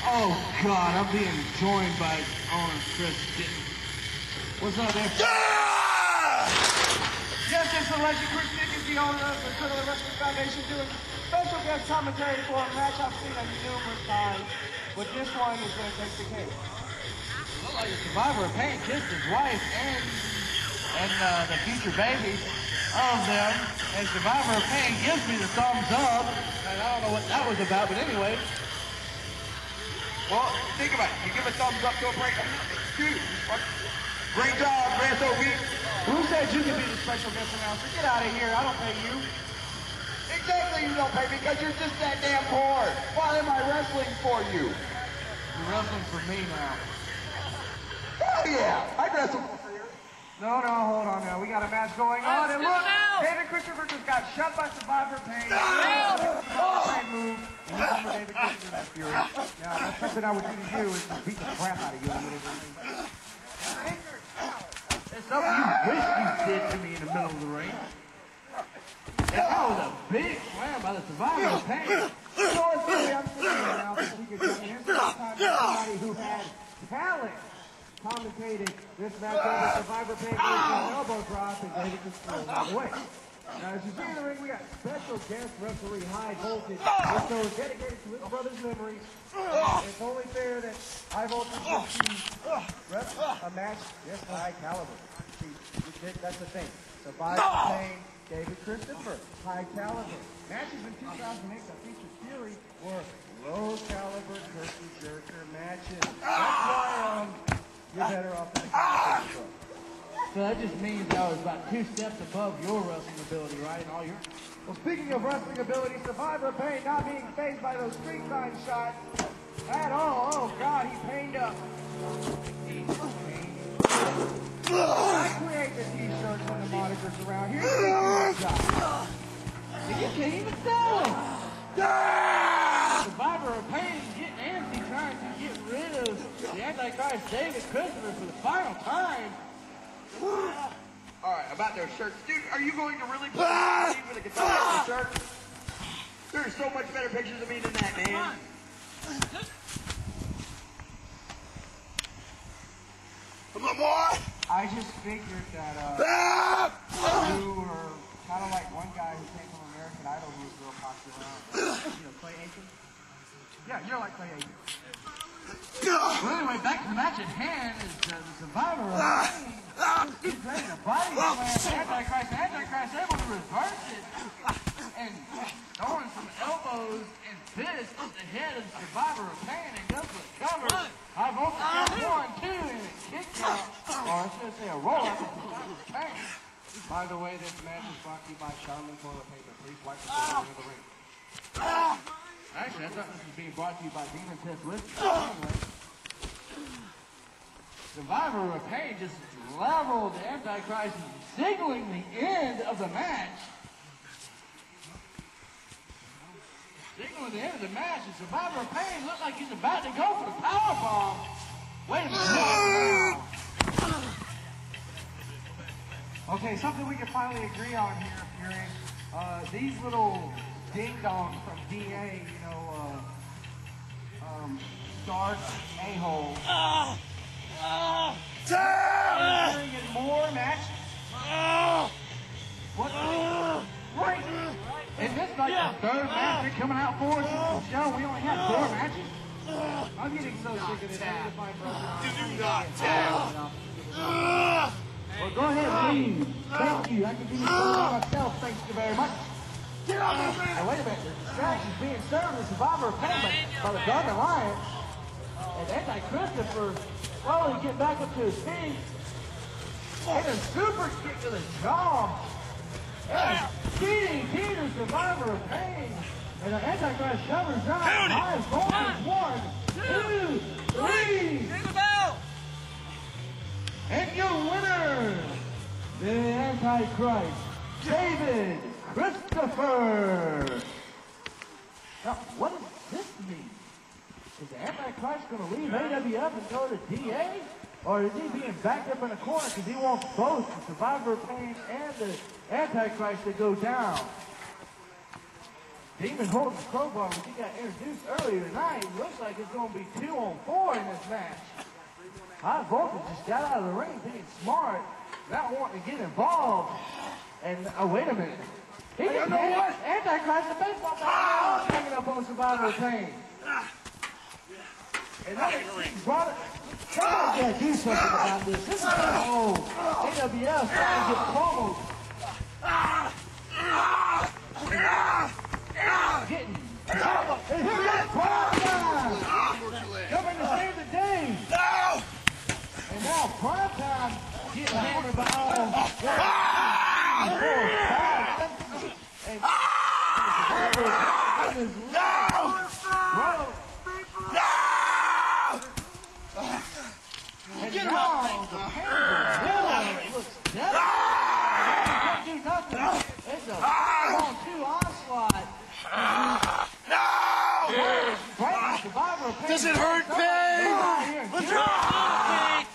Oh God, I'm being joined by his own Chris Dickens. What's up, man? Yeah! Yes, it's the legend Chris Dickens, the owner of the Adrenaline Wrestling Foundation, doing special guest commentary for a match I've seen numerous times, but this one is going to take the cake. Survivor of Pain kissed his wife and the future babies of them, and Survivor of Pain gives me the thumbs up, and I don't know what that was about, but anyway. Well, think about it. You give a thumbs up to a break. Dude, great job, Ranto Week. Who said you could be the special guest announcer? Get out of here. I don't pay you. Exactly, you don't pay me because you're just that damn poor. Why am I wrestling for you? You're wrestling for me now. Oh yeah, I wrestled for you. No, no, hold on now. We got a match going on, and look, David Christopher just got shot by Survivor Pain. David Christopher is furious. Now, something I would do to you is to beat the crap out of you in the middle of the ring. It's something you wish you did to me in the middle of the ring. And that was a big slam by the Survivor of Pain. So it's really up to you now that we could get in sometime to somebody who had talent. Commentating this match over Survivor Pain with an elbow drop and David Christopher on the way. Now, as you see in the ring, we got special guest referee High Voltage, which is dedicated to his brother's memory. It's only fair that High Voltage gets to a match this high caliber. See, that's the thing. Survivor Pain, David Christopher, high caliber. Matches in 2008 that featured Fury were low caliber turkey jerker matches. That's why you're better off than So that just means I was about 2 steps above your wrestling ability, right? And all your... Well, speaking of wrestling ability, Survivor Pain not being phased by those street sign shots at all. Oh, God, he pained up. I create the t-shirts and the monikers around here. You can't even sell them. Survivor of Pain getting antsy trying to get rid of the Antichrist David Christopher for the final time. Alright, about their shirts. Dude, are you going to really play with a guitar on your shirt? There's so much better pictures of me than that, man. Come on, boy! I just figured that you were kind of like one guy who came from American Idol who was real popular. You know, Clay Aiken? Yeah, you're like Clay Aiken. Well, anyway, back to the match at hand is the Survivor of Pain. He's ready to body slam Antichrist. Antichrist able to reverse it and throwing some elbows and fists at the head of Survivor of Pain and goes with cover. I've opened 1, 2, and a kick out. Or I should say a roll up. By the way, this match is brought to you by Charlie Toilet Paper. Please wipe the floor under the ring. Actually, I thought this was being brought to you by Demon Piss Whiskey. Anyway, Survivor of Pain just leveled Antichrist, signaling the end of the match. Signaling the end of the match, and Survivor of Pain looks like he's about to go for the powerbomb. Wait a minute. Okay, something we can finally agree on here, Fury. These little ding-dongs from DA, you know, dark a-hole. Damn! And more matches. What? Right. Is this like the third match they're coming out for? No, we only had 4 matches. I'm getting so sick of this. Do not tap. Well, go ahead, leave. Thank you. I can do this myself. Thank you very much. Get off of me! Now, wait a minute. This trash is being served as Survivor of Pain by the Dark Alliance. And Antichrist David, well, he get back up to his feet. And a super kick to the jaw. And DDT to Survivor of Pain. And the Antichrist covers up. High Voltage. 1, 2, 3. Ring the bell. And your winner, the Antichrist, David Christopher. Now, what does this mean? Is the Antichrist going to leave AWF and go to DA? Or is he being backed up in a corner because he wants both the Survivor of Pain and the Antichrist to go down? Demon holding the crowbar, which he got introduced earlier tonight. Looks like it's going to be 2-on-4 in this match. High Voltage just got out of the ring, thinking smart, not wanting to get involved. And, oh, wait a minute. He just had Antichrist the baseball bat hanging up on Survivor of Pain. And that brought it. Somebody's got to do something about this. This is the old AWS trying to get pummeled. Getting pummeled. And here goes Primetime. Coming to save the day. No! And now Primetime getting hammered by all of them. No! And get now the hammer looks dead. Can't do nothing. It's a 1-2 onslaught. No! Right, Survivor of Pain. Does it hurt, Pain? Let's go!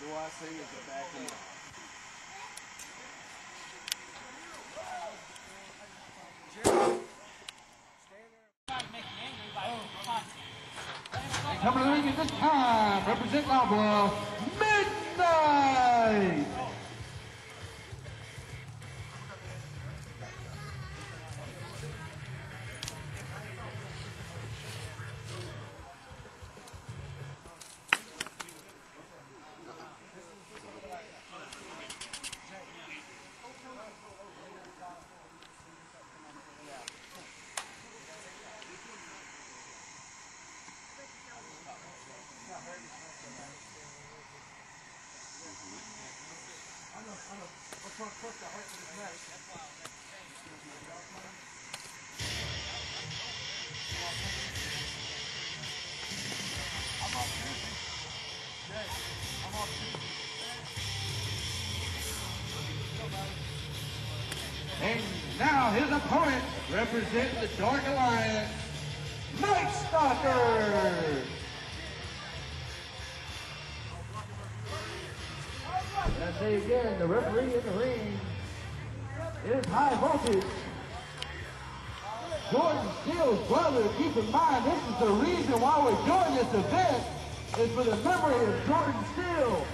Do I see at the back end? Coming to the ring at this time, represent Loblaw, Midnight! And now his opponent represents the Dark Alliance, Nightstalker. I say again, the referee in the ring is High Voltage. Jordan Seal's brother. Keep in mind, this is the reason why we're doing this event, is for the memory of Jordan Seal.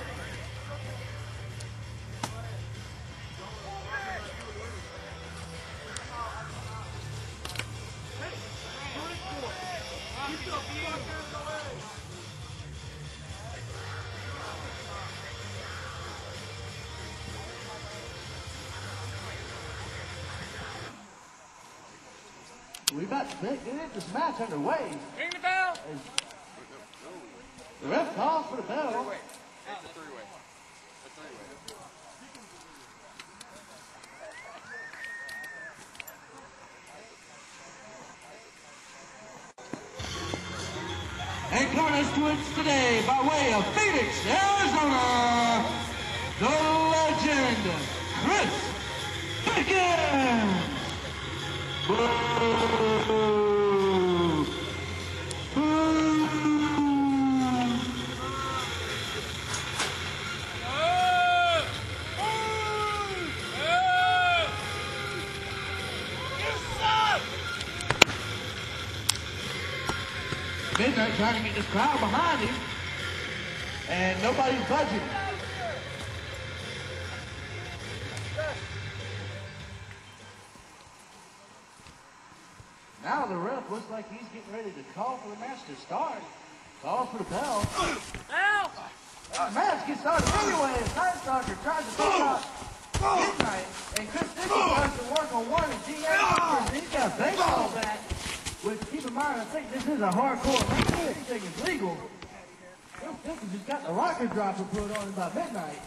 This match underway. Ring the bell. The ref calls for the bell. It's a three-way. And coming us to it today by way of Phoenix, Arizona, the legend, Chris Dickens. Midnight trying to get this crowd behind him, and nobody's budging. Now the ref looks like he's getting ready to call for the match to start. Calls for the bell. The match gets started anyway as Nightstalker tries to pick out Midnight, and Chris Dickens tries to work on one, and he's got a baseball bat. Which, keep in mind, I think this is a hardcore match. Everything is legal. Dickens just got the rocker dropper put on him by Midnight.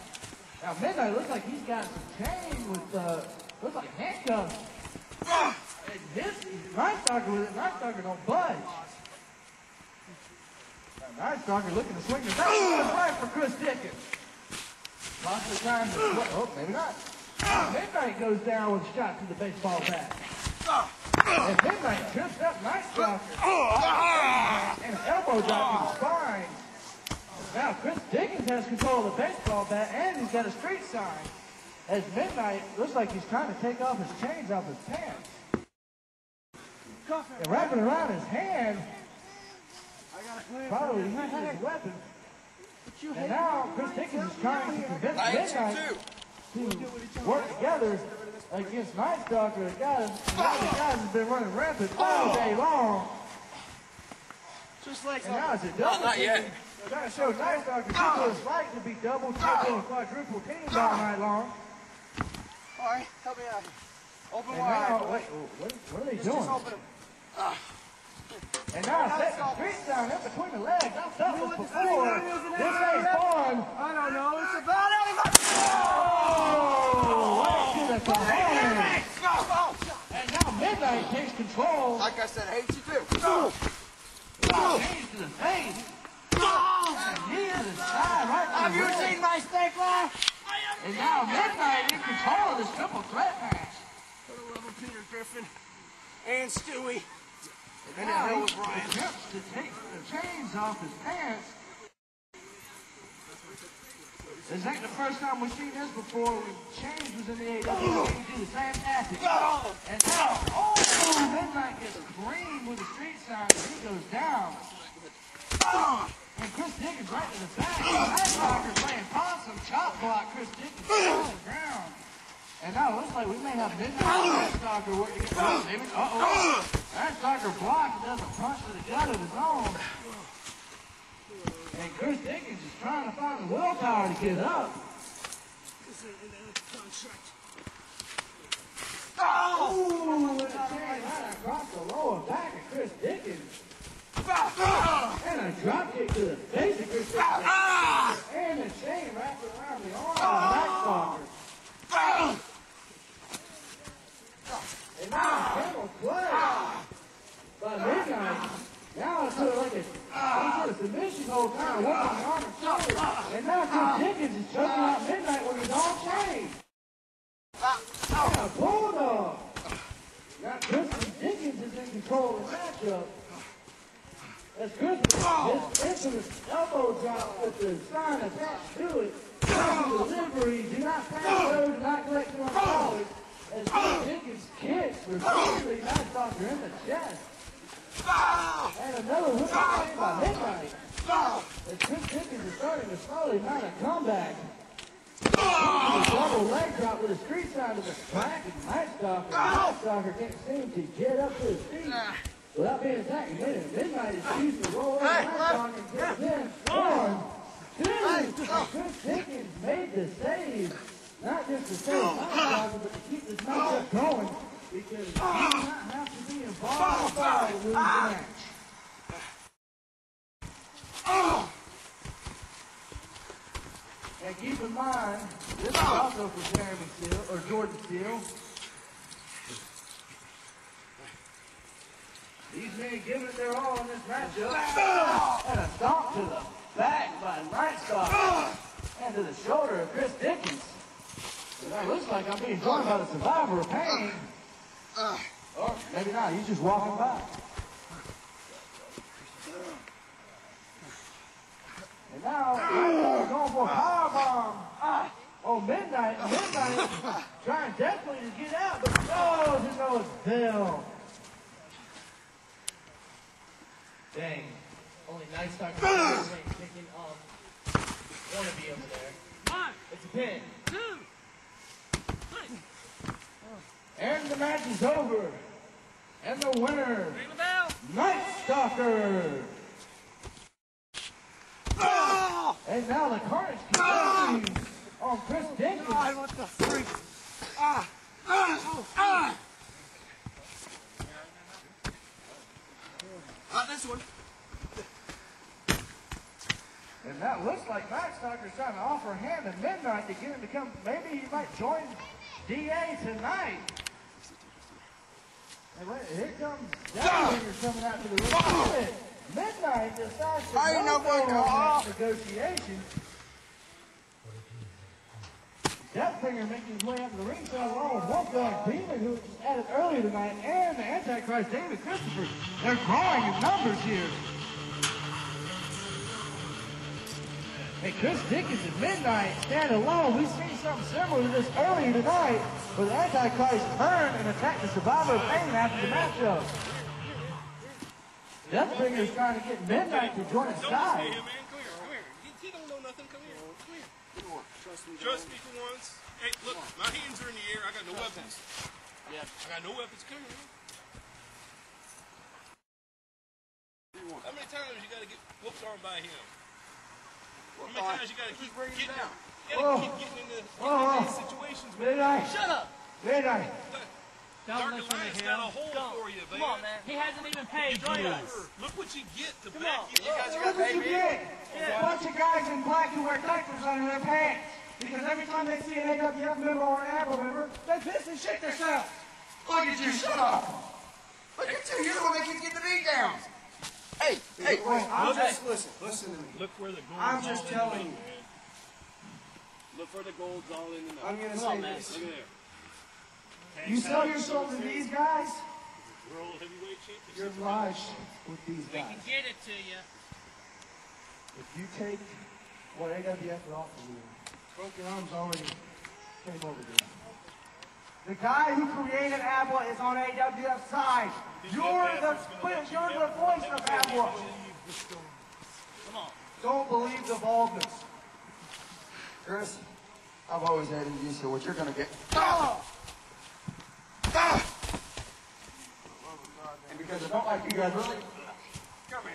Now, Midnight looks like he's got some chain with, looks like handcuffs. And this Nightstalker with it. Nightstalker don't budge. Nightstalker looking to swing the back. Right for Chris Dickens. Possibly trying to, oh, maybe not. Midnight goes down with a shot to the baseball bat. And Midnight trips up Nightstalker. And an elbow drop to the spine. Now Chris Dickens has control of the baseball bat, and he's got a street sign. As Midnight looks like he's trying to take off his chains off his pants. And wrapping around his hand, probably uses his weapon. And now Chris Dickens is trying to convince Midnight to work together against Nightstalker. The guys has been running rampant all day long. Just like and now it's a double team. Trying to show Nightstalker people it's like to be double, triple, and quadruple teams all night long. All right, help me out. Open wide. Now, wait, what are they doing? Just open them. And now it's setting the street down in between the legs. I've done this before. This ain't fun. I don't know. It's about everybody. And now Midnight takes control. Like I said, I hate you too. Change to the face. Have you seen my stapler? And now Midnight in control of this triple threat match. For the love of Peter Griffin and Stewie. And now he attempts to take the chains off his pants. This ain't the first time we've seen this before. When Chains was in the AEW, we do the same tactic. And now, Midnight gets green with the street sign, and he goes down. And Chris Dickens right to the back. Nightstalker playing possum chop block. Chris Dickens on the ground. And now it looks like we may have Midnight Nightstalker working. Nightstalker blocked and does a punch to the gut of his own. And Chris Dickens is trying to find the willpower to get up. And right across the lower back of Chris Dickens. And a dropkick to the face of Chris Dickens. And a chain wrapped around the arm of Nightstalker. guy. Now I feel like he's in a submission the whole time, working hard and solid. And now Chris Dickens is choking out Midnight when he's all chained. Got a bulldog. Now Chris Dickens is in control of the matchup. That's good. This infamous elbow drop with the sign attached to it. Delivery, do not pass over, do not collect your knowledge. As Chris Dickens kicks repeatedly Nightstalker in the chest. And another win by Midnight. As Chris Dickens is starting to slowly mount a comeback. Double leg drop with a street sign to the back of Nightstalker. Nightstalker can't seem to get up to his feet without being attacked. Midnight is used to roll over Nightstalker and gets in. 1, 2, Chris Dickens made the save. Not just to save Nightstalker, but to keep this matchup going. Because you do not have to be involved in losing the match. And keep in mind, this is also for Jeremy Seal, or Jordan Seal. These men giving it their all in this matchup. And a stomp to the back by Nightstalker. And to the shoulder of Chris Dickens. So that looks like I'm being joined by the Survivor of Pain. Or maybe not, he's just walking by. And now, he's going for a powerbomb. Oh, Midnight trying desperately to get out, but oh, just know it's Bill. Dang, only Nightstalker picking on wannabe over there. It's a pin. And the match is over. And the winner, Nightstalker. And now the carnage continues on Chris Dickens. God, what the freak? This one. And that looks like Nightstalker's trying to offer a hand at Midnight to get him to come. Maybe he might join DA tonight. Here comes Deathbringer coming out to the ring. Midnight decides to go to negotiation. Deathbringer making his way out to the ring side along with Wolfgar and Demon, who was just added earlier tonight, and the Antichrist David Christopher. They're growing in numbers here. And Chris Dickens and Midnight stand alone. We've seen something similar to this earlier tonight, with Antichrist turn and attack the Survivor of Pain after the matchup. Deathbringer is trying to get Midnight to join his side. Come here, man. Come here. He don't know nothing. Come here. Trust me for once. Hey, look, my hands are in the air. I got no weapons. Yeah. I got no weapons. Come here. How many times you got to get whooped on by him? How many times you gotta keep bringing it down? You gotta keep getting into these situations, man. Shut up! Midnight! Dark Alliance got a hold for you, man. Come on, man. He hasn't even paid you. Look what you get to back you. Look what you get. A bunch of guys in black who wear diapers under their pants. Because every time they see an AWF member or an ABBA member, they piss and shit themselves. Look at you, shut up! Look at you, you're the one that keeps getting the beat down. Hey, I'm just, listen to me. Look where the gold I'm just telling you. Look where the gold's all in the middle. I'm going to say this. Look at there. You sell yourself to these guys, world heavyweight championship, you're obliged with these guys. We can get it to you. If you take what AWF would offer you, Broken Arms already came over there. The guy who created ABWA is on AWF's side. You're the voice of ABWA. Come on. Don't believe the baldness. Chris, I've always hated you, so what you're going to get. And because I don't like you guys, really. Come here.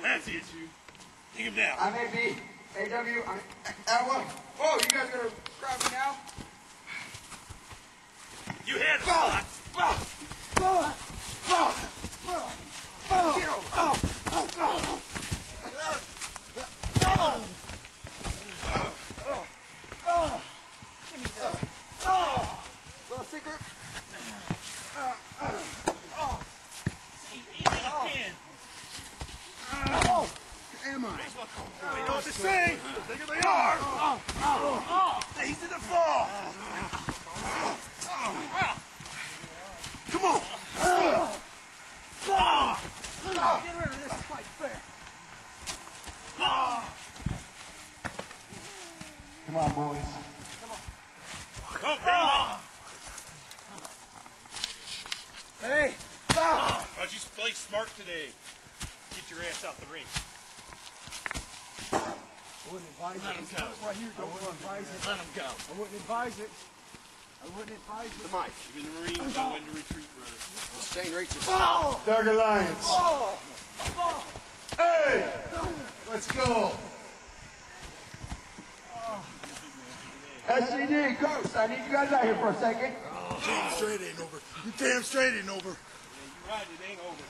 That's it, you. Take him down. I may be AWA. Whoa, you guys gonna grab me now? You had it. Give me that. today. Get your ass out the ring. I wouldn't advise it. Let him go. Right here. Don't advise it. Let him go. I wouldn't advise it. I wouldn't advise it. The mic. Even the Marines know when to retreat, brother. We'll stay right to the Dark Alliance. Oh. Oh. Hey! Let's go. STD, Ghost, I need you guys out here for a second. Damn straight ain't over. You damn straight ain't over. Yeah, you're right, it ain't over.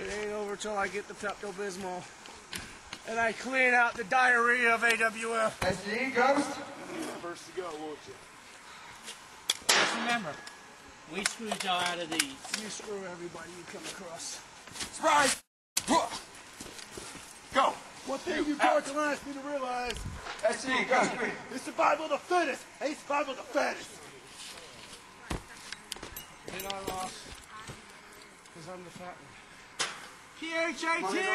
It ain't over till I get the Pepto-Bismol. And I clean out the diarrhea of AWF. STD, Ghost? You're the first to go, won't you? Just remember, we screw y'all out of these. You screw everybody you come across. Surprise! Go! One thing you Dark Alliance need to realize, STD, Ghost, it's survival of the fittest, ain't survival of the fattest. And I lost, because I'm the fat one. PHAT, baby!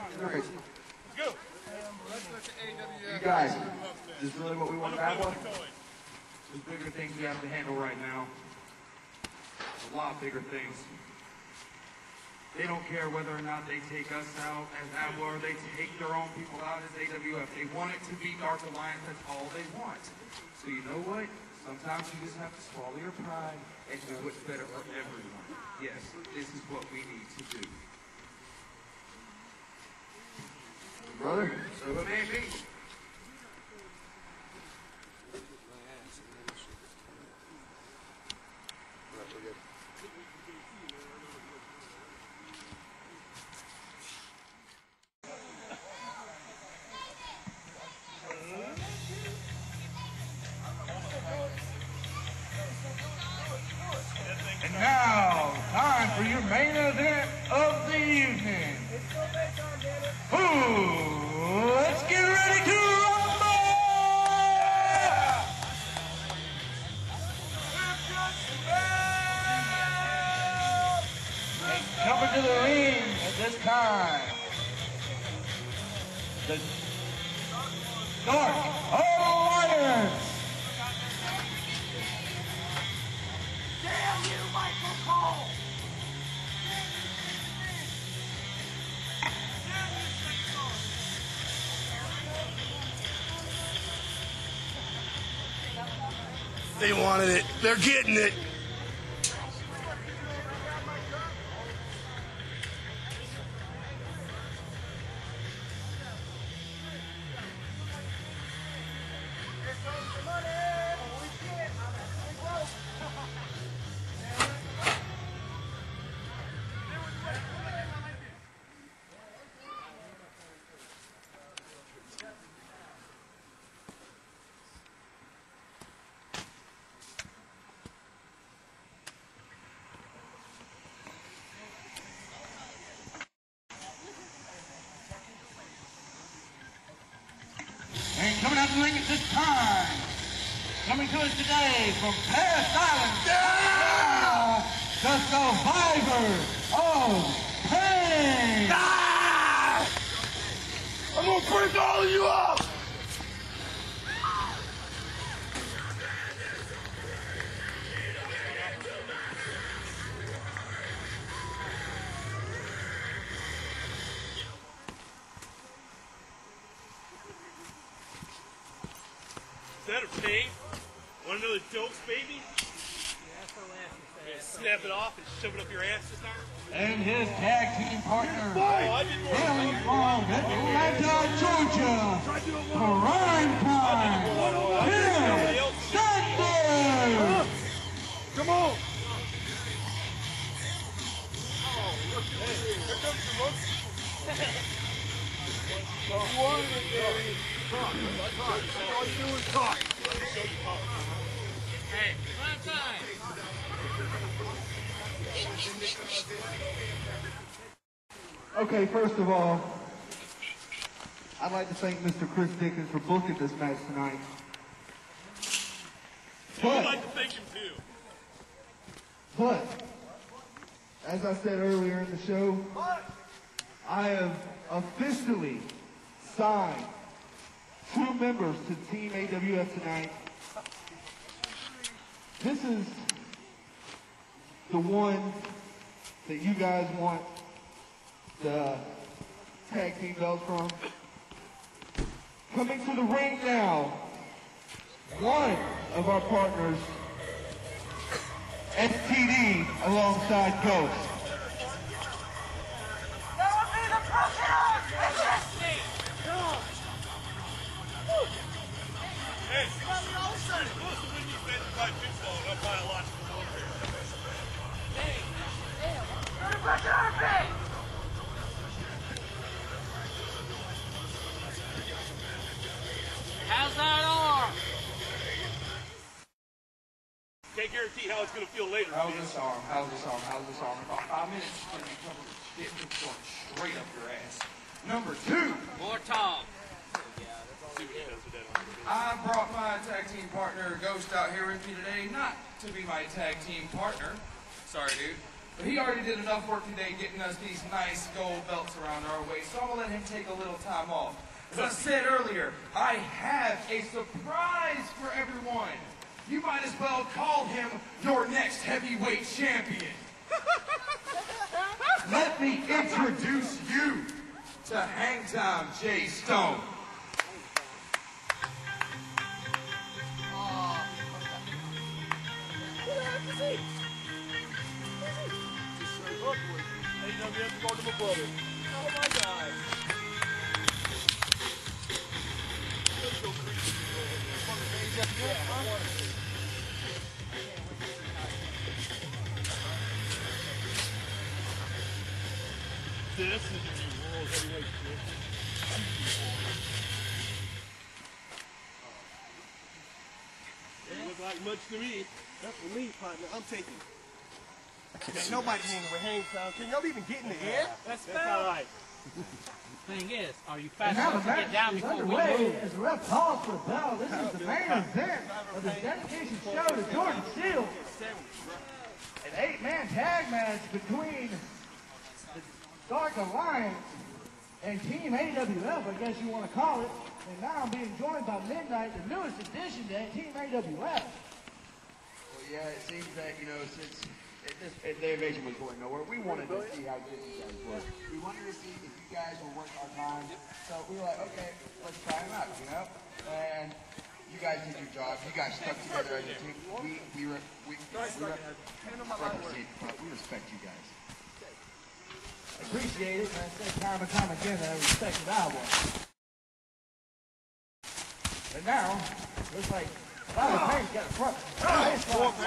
Alright, go. You guys, this is really what we want to battle? There's bigger things we have to handle right now. A lot bigger things. They don't care whether or not they take us out as AWF or they take their own people out as AWF. They want it to be Dark Alliance. That's all they want. So you know what? Sometimes you just have to swallow your pride and do what's better for everyone. Yes, this is what we need to do. Brother, so it may be. They wanted it. They're getting it. Today from Paris Island, the Survivor of Pain. I'm gonna break all of you up. Is that a pain? Want another dopes, baby? Yeah, snap it off and shove it up your ass this hour. And his tag team partner, Billy from Atlanta, Georgia, Primetime Tim Sanders. Come on. You wanted it, baby. Talk. All you do is talk. Hey, prime time! Okay, first of all, I'd like to thank Mr. Chris Dickens for booking this match tonight. I'd like to thank him too. But, as I said earlier in the show, I have officially signed 2 members to Team AWF tonight. This is the one that you guys want the tag team belts from. Coming to the ring now, one of our partners, STD, alongside Ghost. That would be the Broken Arms, bitches! Hey, you got me all excited. What's the win you said by Pitbull, not by a lot of water? Hey, damn. The Broken Arms, bitch! How's that arm? Can't guarantee how it's gonna feel later. How's this arm? How's this arm? How's this arm? About 5 minutes, it's gonna be covered with shit that's going straight up your ass. Number two. More Tom. I brought my tag team partner Ghost out here with me today, not to be my tag team partner. Sorry, dude. But he already did enough work today getting us these nice gold belts around our waist, so I'm gonna let him take a little time off. As I said earlier, I have a surprise for everyone. You might as well call him your next heavyweight champion. Let me introduce you to Hangtime Jay Stone. Oh my God. This is the world heavyweight champion. Doesn't look like much to me. That's for me, partner. I'm taking it. Ain't nobody hanging with Hangtime. Can y'all even get in the air? That's all right. Thing is, are you fast enough to get down before we move? As ref calls for the bell, this is the main event of this dedication show to Jordan Seal. An 8-man tag match between the Dark Alliance and Team AWF, I guess you want to call it. And now I'm being joined by Midnight, the newest addition to Team AWF. Well, yeah, it seems that, you know, since the invasion was going nowhere, we wanted to see how good you guys were. We wanted to see if you guys were worth our time. So we were like, okay, let's try them out, you know? And you guys did your job. You guys stuck together as a team. We respect you guys. Appreciate it. And I said time and time again that I respected our one. And now, looks like Survivor of Pain got a front. Nightstalker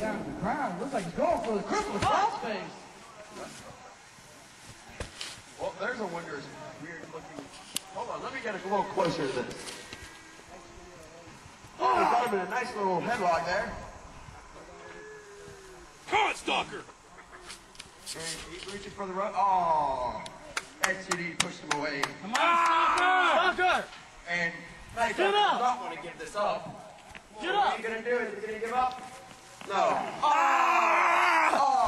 down to the ground. Looks like he's going for the crippled crossface. Well, there's a wondrous, weird-looking... Hold on, let me get a little closer to this. Oh, they got him in a nice little headlock there. Come on, Stalker! He's reaching for the run. Oh, STD pushed him away. Come on, Stalker! And Nightstalker does not want to give this up. Get up! What are you going to do? Is he going to give up? No. Oh!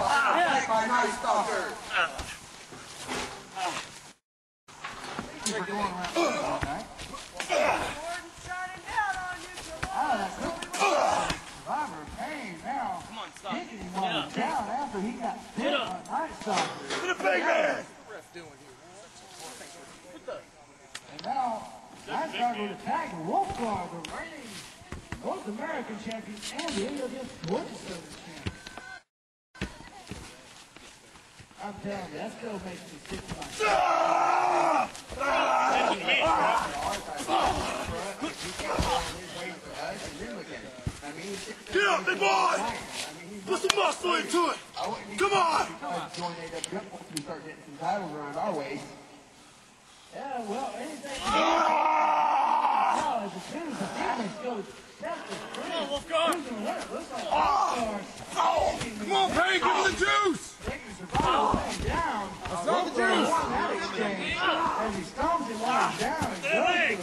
That was by Nightstalker! We're going around the ball, right? Jordan's shining down on you, Survivor of Pain now. Come on, stop. Kicking him on the down after he got bit on Nightstalker. Get a big man! And now, Nightstalker would attack Wolfgar, the reigning North American champion and the AWF Georgia Southern champion. I'm telling you, that still makes me sick to my Get up, big boy! Put some muscle into it! Come on! Join AWF to start getting some titles around our waist. Yeah, well, anything... as soon as the damage goes... Come on, Wolfgar! Come on, Pain, give him the juice! Down. As he stomps him lying down and goes to the leg.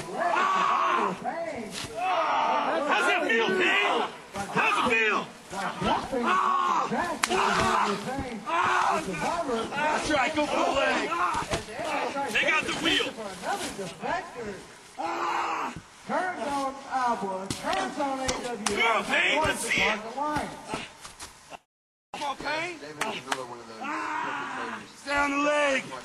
How's that feel, Pain? How's it feel? That's right, go for the leg. They got the wheel. Another defector. Turns on AWF. Turns on AWF. Survivor of Pain. Let's see it. Pain. Down the leg. Right.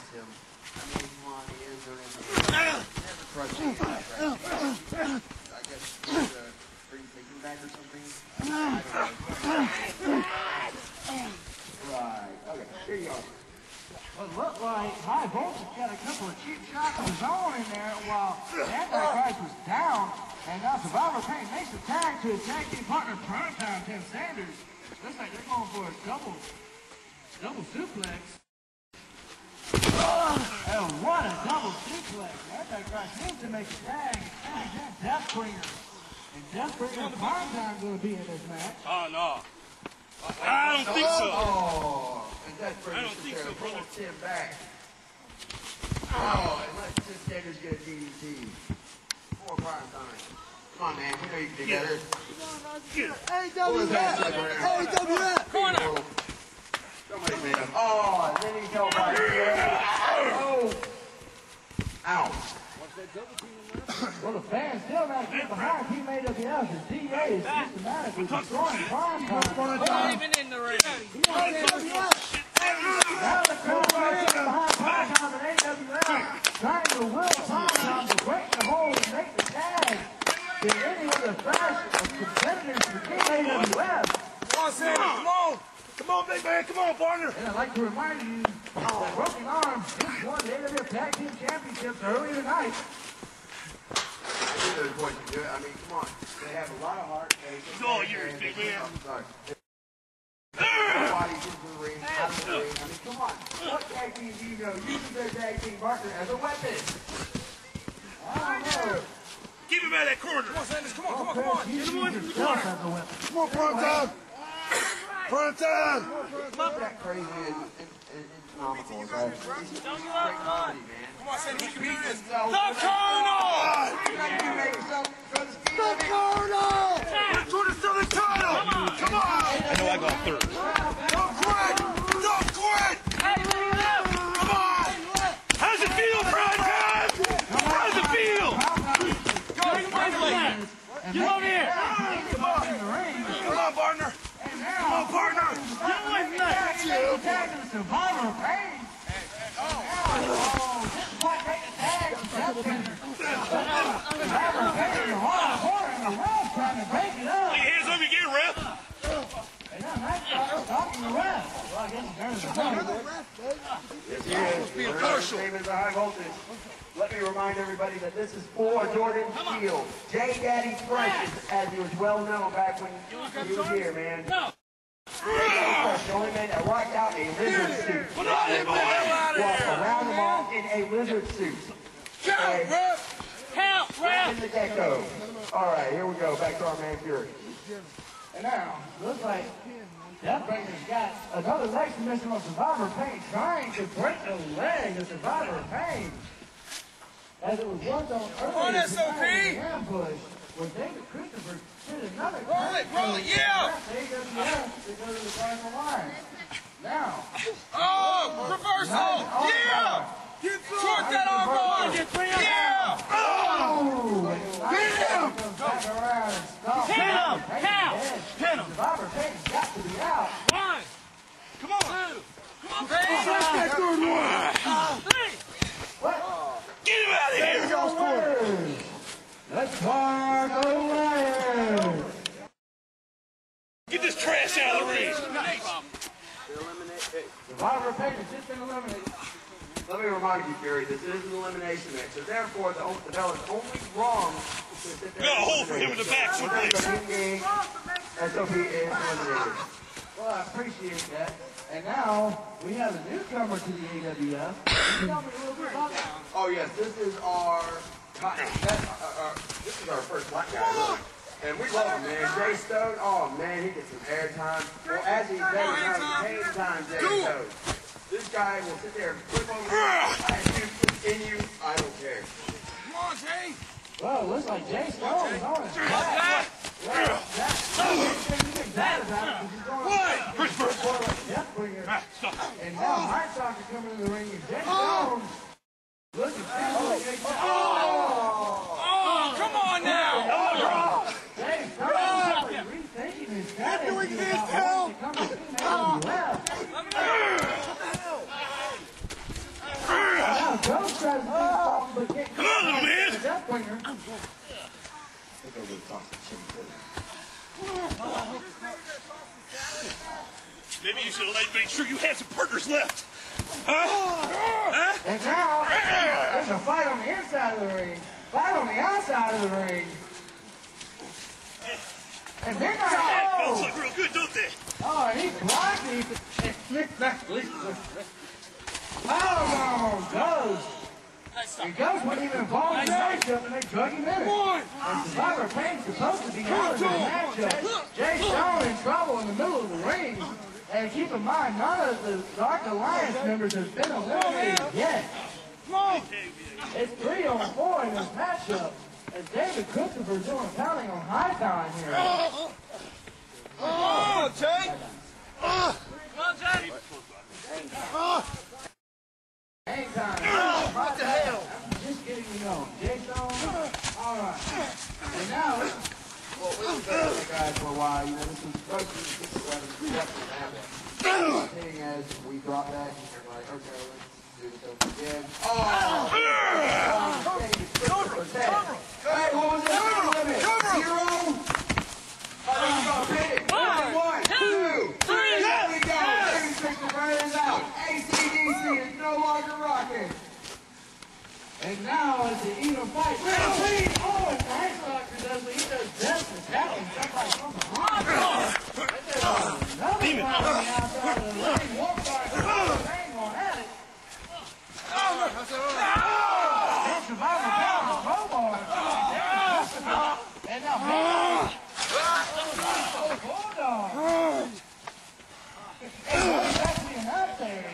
Okay. Here you go. Well, it looked like High Voltage got a couple of cheap shots of his own in there while Antichrist was down, and now Survivor Pain makes a tag to his tag team partner Primetime Tim Sanders. Looks like they're going for a double suplex. And what a double suplex! Antichrist needs to make a tag. Deathbringer. And Deathbringer and Primetime going to be in this match. Oh no! I don't think so. Oh. I don't think so, brother. Tim back. Oh, and let Tim Sanders get a DDT. 4 or 5 times. Come on, man. We know you can do better. AWF! Corner! Somebody made him. Oh, and then he go by. Oh! Ow. Well, the fans still got to get behind teammate of the house. The DA is systematically destroying Primetime. He's not even in the ring. He's not in the house. Now the crowd right there behind Primetime and AWF trying to will Primetime to break the hold and make the tag. In any other fashion of competitors to teammate of the AWF. Come on, Sam. Come on. Come on, big man. Come on, partner. And I'd like to remind you that Broken Arms just won the AWF Tag Team Championships earlier tonight. I knew those boys would do it. I mean, come on. They have a lot of heart. It's all yours, big man. I'm sorry. Everybody's in the ring, out of the ring. I mean, come on. What tag team do you know uses their tag team partner as a weapon? I don't know. Get him out of that corner. Come on, Sanders. Come on, come on, come on. Get him away from the corner. Come on, Primetime. Primetime. Come on, that crazy and don't give up, come on. Come on, Sanders. You can beat this. The Colonel. The Colonel. We're toward the Southern title. Come on. I know I got third. Don't quit. Don't quit. Come on. How's it feel, Primetime? How's it feel? Get over here! Come on! Come on, partner! Come on, partner! You're with me! You tag to the Survivor of Pain! Oh! Tag to Survivor of Pain! You're on a corner in the ref trying to break it up! Put your hands up again, ref! Yeah, that's talking to the ref! Well, I guess you're the ref, dude! Yes, he is. Commercial! David, the High Voltage. Let me remind everybody that this is for Jordan Seal, J Daddy Precious, as he was well known back when he was here, man. No. The only man that rocked out a lizard suit. Well, around them all in a lizard suit. Count, bro! Count, bro! In the gecko. All right, here we go. Back to our man Fury. And now, looks like Deathbringer's got another leg submission on Survivor of Pain, trying to break the leg of Survivor of Pain. As it was once on earlier in the ambush, when David Christopher did another roll it, yeah! AWF to go to the final line. Now, reversal, yeah! Torque that arm, yeah! Oh! Pin him! Survivor Payton's got to be out. One, come on, two, come on, that third one. What? Get him out of here! Let's park the wire! Get this trash out of the ring! Survivor of Pain has just been eliminated. Let me remind you, Fury, this is an elimination match, so therefore the bell is only wrong to sit there. We got a hole for him in the back someplace. SOP is eliminated. Well, I appreciate that. And now, we have a newcomer to the AWF. Can you tell me a little bit about that? Oh, yes, this is our first black guy, really. And we love him, man. Jay Stone, oh, man, he gets some airtime. Well, as he's Hangtime Jay Stone. This guy will sit there and flip over. I continue. I don't care. Come on, Jay. Well, it looks like Jay Stone is on his back. What? And now Nightstalker coming in the ring and Jay Stone. Look at oh! Oh! Come on now! Oh! Jay Stone Deathbringer. Maybe you should have made sure you had some burgers left. Huh? That's how. There's a fight on the inside of the ring. Fight on the outside of the ring. And they're not. Oh, they look real good, don't they? Oh, and he's blocking. Oh, no, Ghost. Ghost wasn't even involved in the matchup, and they drug him in it. And Survivor of Pain's supposed to be out of the matchup. Jay Stone in trouble in the middle of the ring. And keep in mind, none of the Dark Alliance members have been eliminated yet. It's 3 on 4 in this matchup. And David Christopher's doing pounding on high time here. Oh, Jake! Come on, Jake! Hang time. What the hell? I'm just getting you going. Jake's on. All right. And now, well, we've been with the guys for a while. You know, this is supposed to be a thing as we brought back, and you're like, okay, let's do this again. Oh! Cover! Hey, what was that? Cover! Cover! 0. Hit it. 1, 2, 3. There we go. 36 to burn it out. ACDC is no longer rocking. And now it's an even fight. Oh, Nightstalker does what he does best. It's happening. Just like something wrong. Another Demon. Outside of the lane. Wolfgar is hanging on at it. That's Survivor Power. And now, Bulldog! Hey, what's actually out there?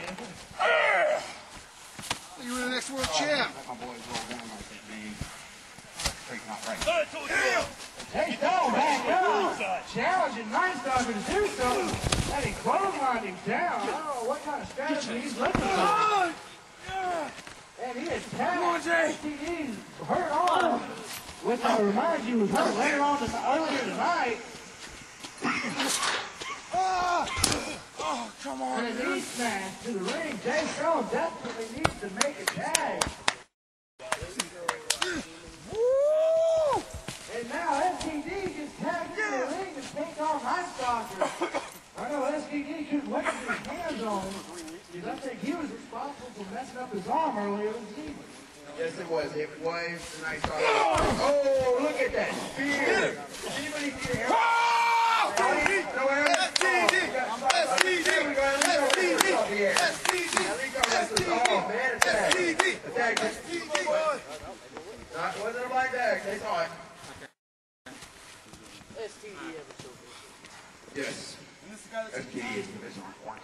You're the next world champ. My boys roll down like that, man. Straight not right. Hey, go back up. Challenging Nightstalker to do something. And he clotheslined him down. I don't know what kind of strategy he's looking for. And he attacked STD's hurt arm, which I remind you was hurt later on earlier tonight. Oh, come on. And a knee smash to the ring. Jay Stone definitely needs to make a tag. Woo! And now STD gets tagged in the ring to take on Nightstalker. I know STD couldn't wait to get his hands on him. I think he was responsible for messing up his arm earlier in the evening. Yes, it was. It was the Nightstalker. Oh, look at that spear! Anybody see the arrow? STD! Wasn't like that. They saw it. STD ever so good. Yes. STD is the best one.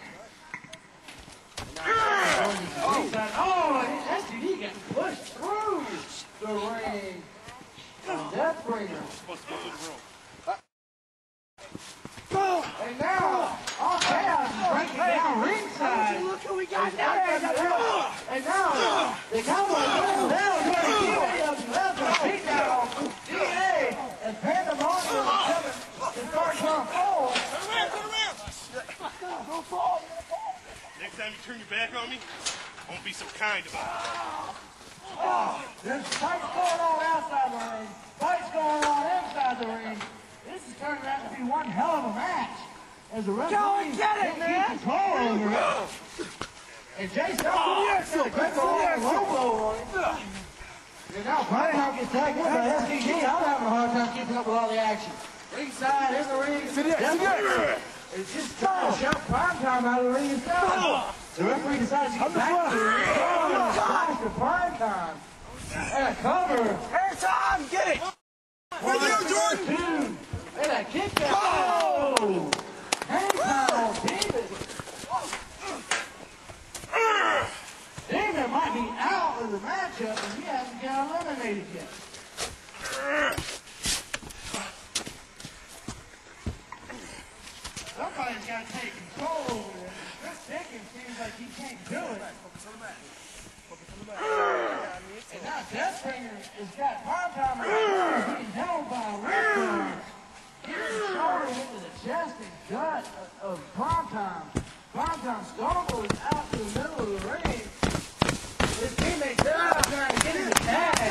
Oh, STD getting pushed through the ring. Deathbringer. And now, all hands breaking down ringside. Look who we got now. And now, the Cowboys down to the left and beat DA and Panda Monster and start going forward. Go forward. Next time you turn your back on me, I won't be so kind about it. There's fights going on outside the ring. Fights going on inside the ring. This is turning out to be one hell of a match. As the rest of the team control over it. And Jay Stone gets a low blow on him. And now Primetime gets tagged in by STD. I'm having a hard time keeping up with all the action. Ringside, in the ring. It's just trying to shout Primetime out of the ring itself. The referee decides to get back to the ring. Primetime. And a cover. Airtime, get it! With you, Jordan! And a kick out. Oh! Hangtime, David. David might be out of the matchup, and he hasn't got eliminated yet. Somebody's got to take control over this. Chris Dickens seems like he can't do it. And now Deathbringer has got Primetime being held by a wrestler. Here's the shoulder into the chest and gut of Primetime. Primetime stumbles out to the middle of the ring. His teammates are trying to get him to tag.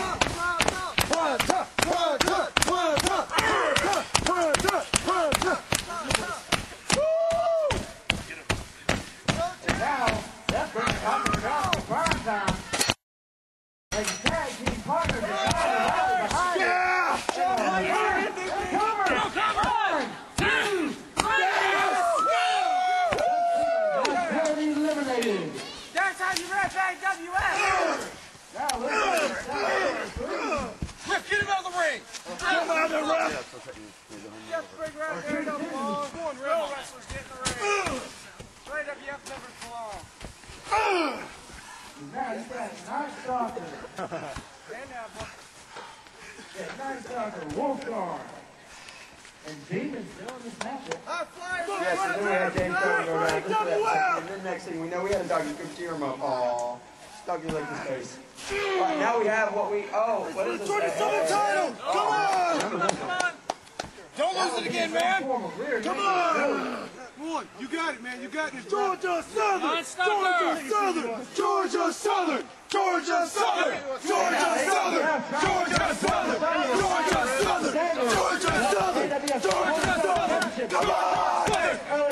that Nightstalker, Wolfgar, and Demon still in this matchup. Our flyers! Yes, and then we had James Stone go down. And then next thing we know, we had a Dr. Guptirma. Aww. Stuck in his face. Right, now we have what we... Oh, what is this? For the Southern title! Oh. Come on! Come on! Don't lose it again, man! Come on! Come on, you got it, man, you got it. Georgia Southern! Georgia Southern! Georgia Southern! Georgia Southern! Georgia Southern! Georgia Southern! Georgia Southern! Georgia Southern! Georgia Southern! Come on!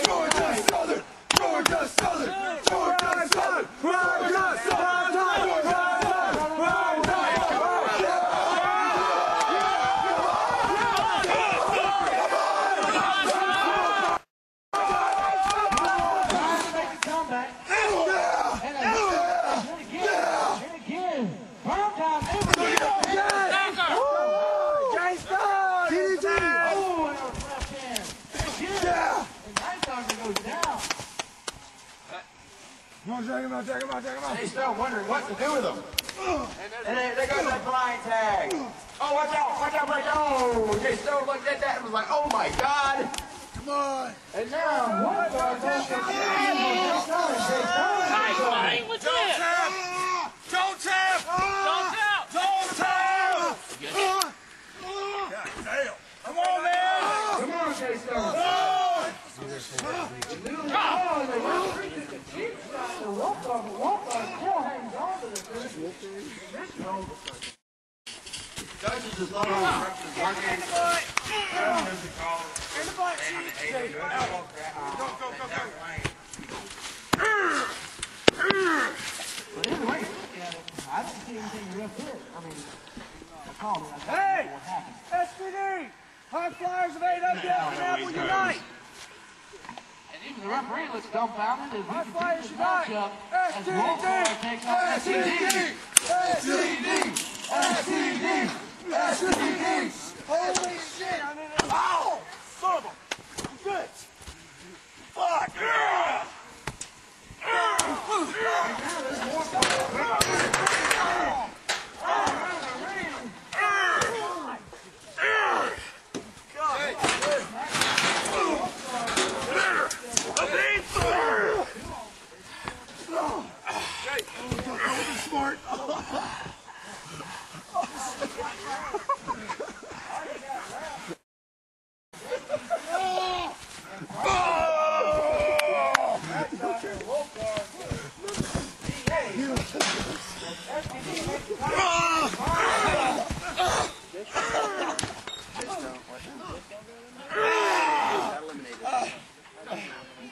Georgia Southern! Georgia Southern! Georgia Southern! Georgia Southern! Check him out, check him out, check him out. They still wondering what to do with him. And there goes that blind tag. Oh, watch out, watch out, watch out. Oh, they still looked at that and was like, oh my God. Come on. And now, what the fuck? Hey, what's that? Don't tap. Don't tap. Don't tap. God damn. Come on, man. Come on, Jay Stone. Hey! STD! High Flyers have ate up the apple unite! Even the referee looks dumbfounded as we continue this matchup as Wolfgar takes on STD. STD! STD! STD! Holy shit! I mean, ow! Son of a bitch! Fuck! Smart.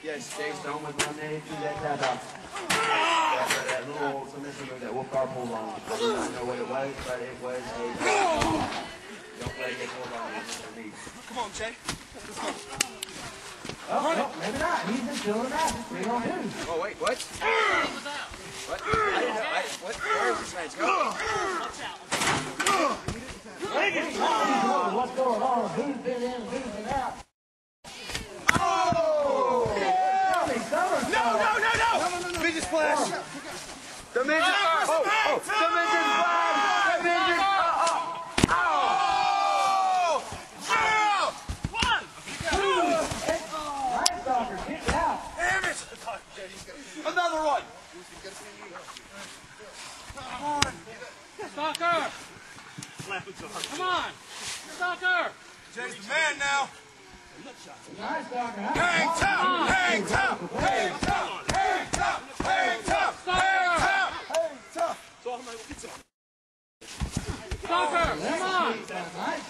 Yes, Jay Stone was on there. That little submission move that Wolfgar pulled on. I do not know what it was, but it was a... Don't let it get pulled on. Come on, Jay. Let's go. Oh, no, maybe not. He's just doing that. We don't do. Oh, wait, what? What? I didn't know. What? Where is this match going? Watch out. What's going on? Who's been in? Who's been out? Oh! Yeah! No! Midget splash! Dimension! Oh! Dimension splash! Dimension! Oh! Yeah! 1, 2! Nightstalker, get it out! Damn it! Another one! Come on! Stalker! Come on! Stalker! Jay's the man now! Hang tough! Stalker, come on!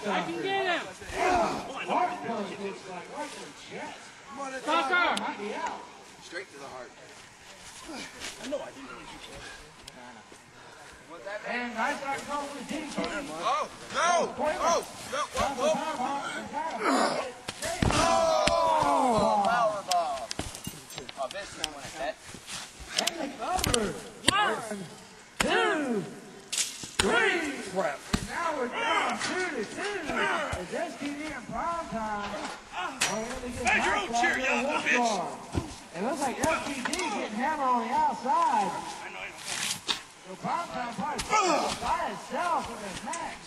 I can get him! Stalker! Straight to the heart. I know I didn't really do that. And Nightstalker calls for the team. Oh, no! Oh, no! Whoa! Oh, power ball. Oh, this is one hit. And the cover. 1, 2, 3. Crap. And now we're down 2-2. It's STD and Primetime. That's your own cheer, y'all, little bitch. It looks like STD getting hammered on the outside. I know you. So Primetime probably by itself in this match.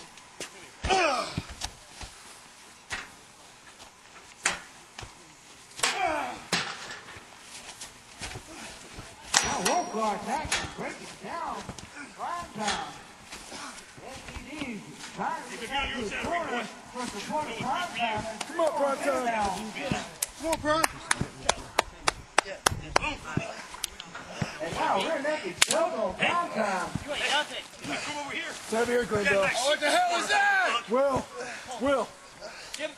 our taxes, break it down. Primetime. STD's trying to get you a quarter for supporting Primetime. Come on, Primetime. Come on, Primetime. And now we're naked children on Primetime. You ain't nothing. Come over here. Come here, Glenn Bell. Oh, what the hell is that? Will.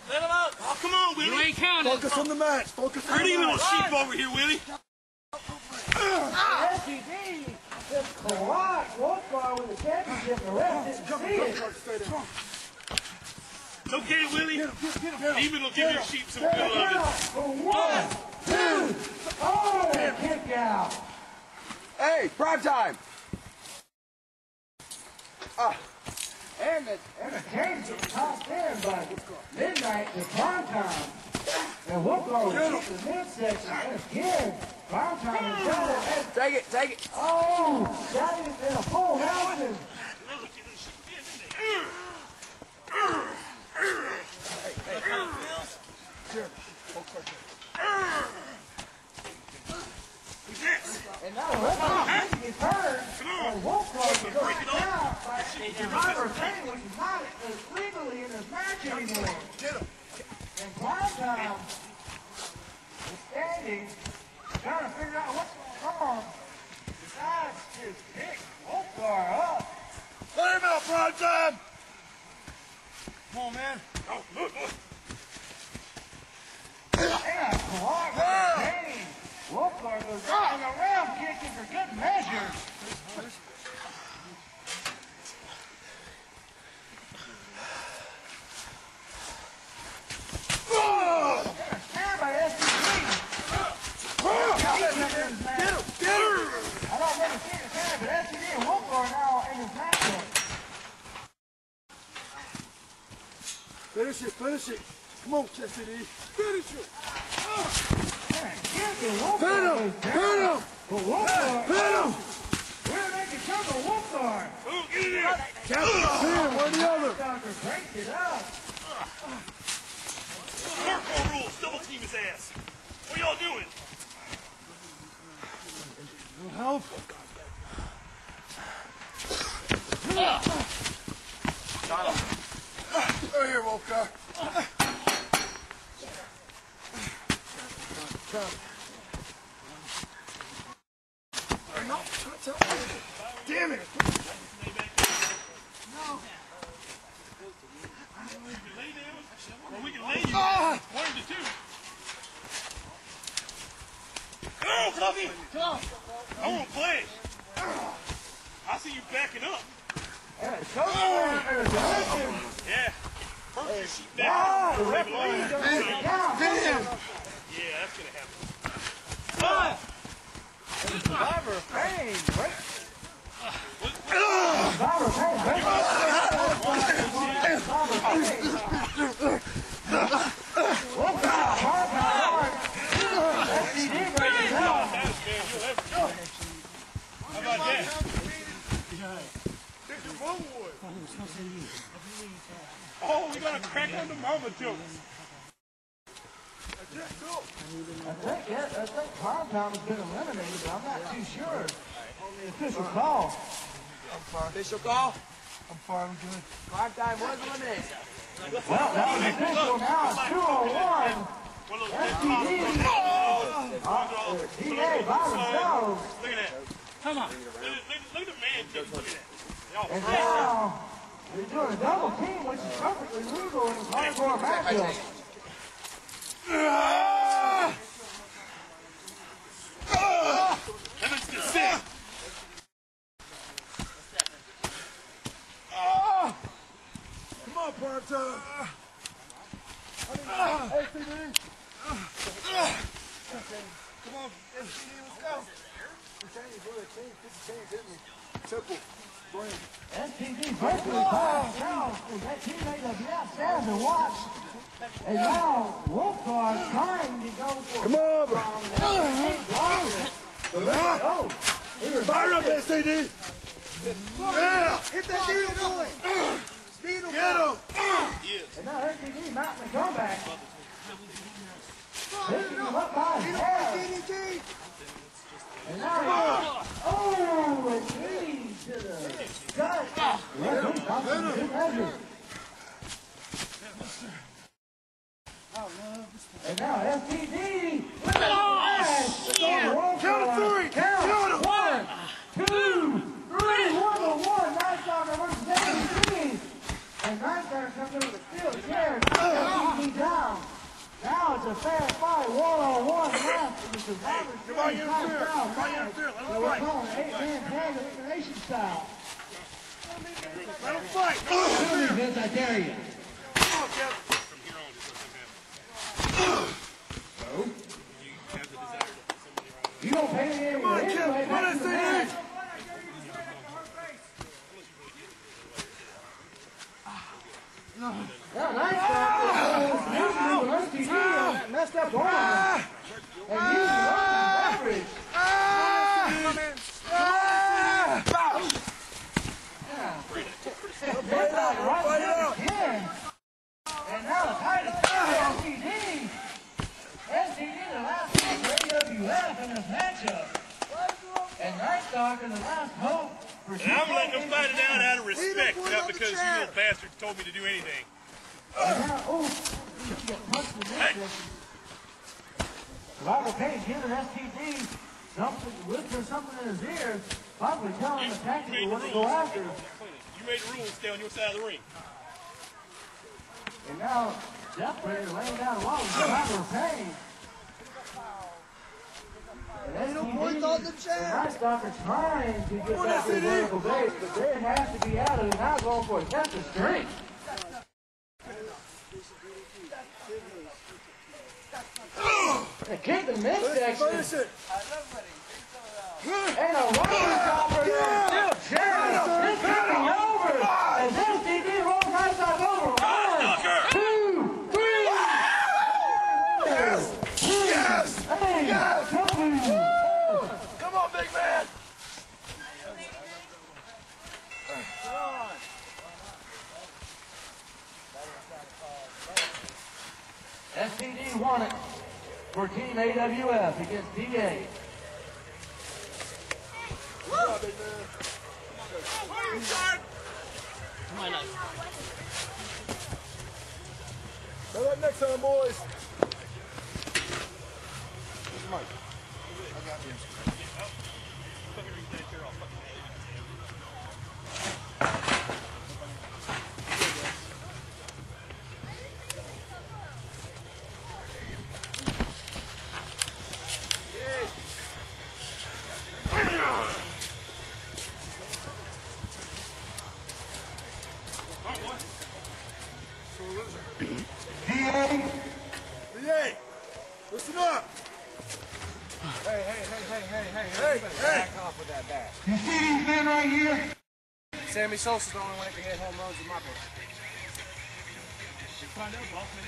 Let him out. Oh, come on, Willie. You ain't counting. Focus on the match. Focus on the match. Pretty little sheep over here, Willie. STD just collided Wolfgar with the championship. The rest didn't see it. It's okay, Willie. Demon will give your sheep some good loving. 1, 2, oh, kick out. Hey, Primetime. And the change was tossed in by Midnight and Primetime. And Wolfgar will shoot the midsection. And again, Primetime is down there. Take it. Oh, that is in a full housing. And now Wolfgar is hurt. And Wolfgar will go down by Survivor of Pain, which is not legally in this match anymore. And Primetime is standing, trying to figure out what's going on. Decides to pick Wolfgar up. Let him out, Primetime! Come on, man. Oh, look. And a clock of pain. Wolfgar goes on a round kicking for good measure. Oh! And a snare by STD. Get him! I don't really see the snare, but STD and Wolfgar now in his matchup. Finish it. Come on, STD. Finish it. Pin him. But Wolfgar. We're making sure the Wolfgar. Oh, get in there. Captain, one or the other. Doctor breaks it up. Hardcore rules. Double team his ass. What y'all doing? No help. Over here, Wolfgar. No, damn it! No. We can lay down. One to two. Go, Fluffy. I won't play. I see you backing up. Yeah. Yeah, that's gonna happen. Survivor of Pain, right? How about that? Oh, we gotta crack on the mama joke. I think Primetime has been eliminated, but I'm not too sure. The official call. I'm fine. Official call? I'm fine, I'm good. Primetime was eliminated. Well, that was official. Now it's 201. STD by themselves. Look at that. Come on. Look at the man. Look at that. And now, they're doing a double team, which is perfectly legal in this hardcore matchup. Heaven's descent. Come on, Primetime. STD. Come on, STD, let's go. We're trying to do a change. This change, didn't we? Simple. Bring it. STD virtually passed out because that teammate was downstairs and watched. And now, Wolfgar trying to go for come over. Fire up, STD. Yeah. Hit that needle going. Get him. And now STD mounting the comeback. Picking him up by his hair. And now, Nightmare comes over the field here and beat me down. Now it's a fair fight, one-on-one match. Come on, you're fair. Come on, you're fair. Let them fight. Eight-man tag elimination style. Let them fight. Vince, I dare you. Come on, Kevin. From here on, just let them have it. You don't pay me. Come on, Kevin. What did I say to you? No. Yeah, nice. STD messed up arm. And he's leverage. And now the tightest STD. STD, the last thing AW left in this matchup. And Nightstalker, the last hope. And I'm letting them fight it out out of respect, not because you little bastards told me to do anything. Robert Payne gives an STD, whispers something in his ear, probably telling the tactic he wants to go after. You made the rules, stay on your side of the ring. And now, Deathbringer laying down a lot with Robert Payne. They don't point on the chair. Nightstalker trying to get back to the vertical base, but they have to be out of it. Now going for a test of strength. They kick the midsection. And a running stopper. Still Charlie. This kicking over. And then STD rolls Nightstalker over. One, two, three. Yes. Yes. Hey. Yes. Big man! STD won it for Team AWF against DA. Woo! Where are you, sir? Come on, nice. Now that next time, boys. Mike, I got you. Sammy Sosa's the only one that can hit home runs in my book. Find out, boss, man.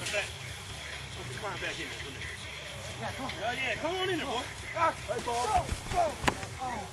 What's that? Come on back in there. Yeah, come on. Oh, yeah, come on in there, boy. Ah, hey, ball. Go, go. Oh.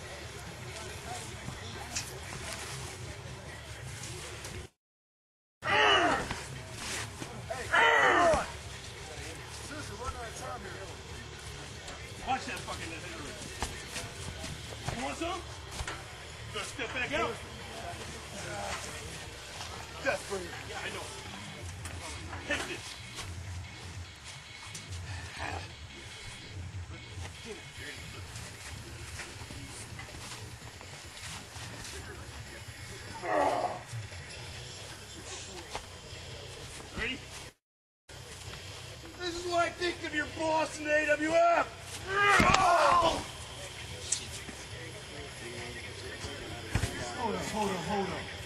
Hold on.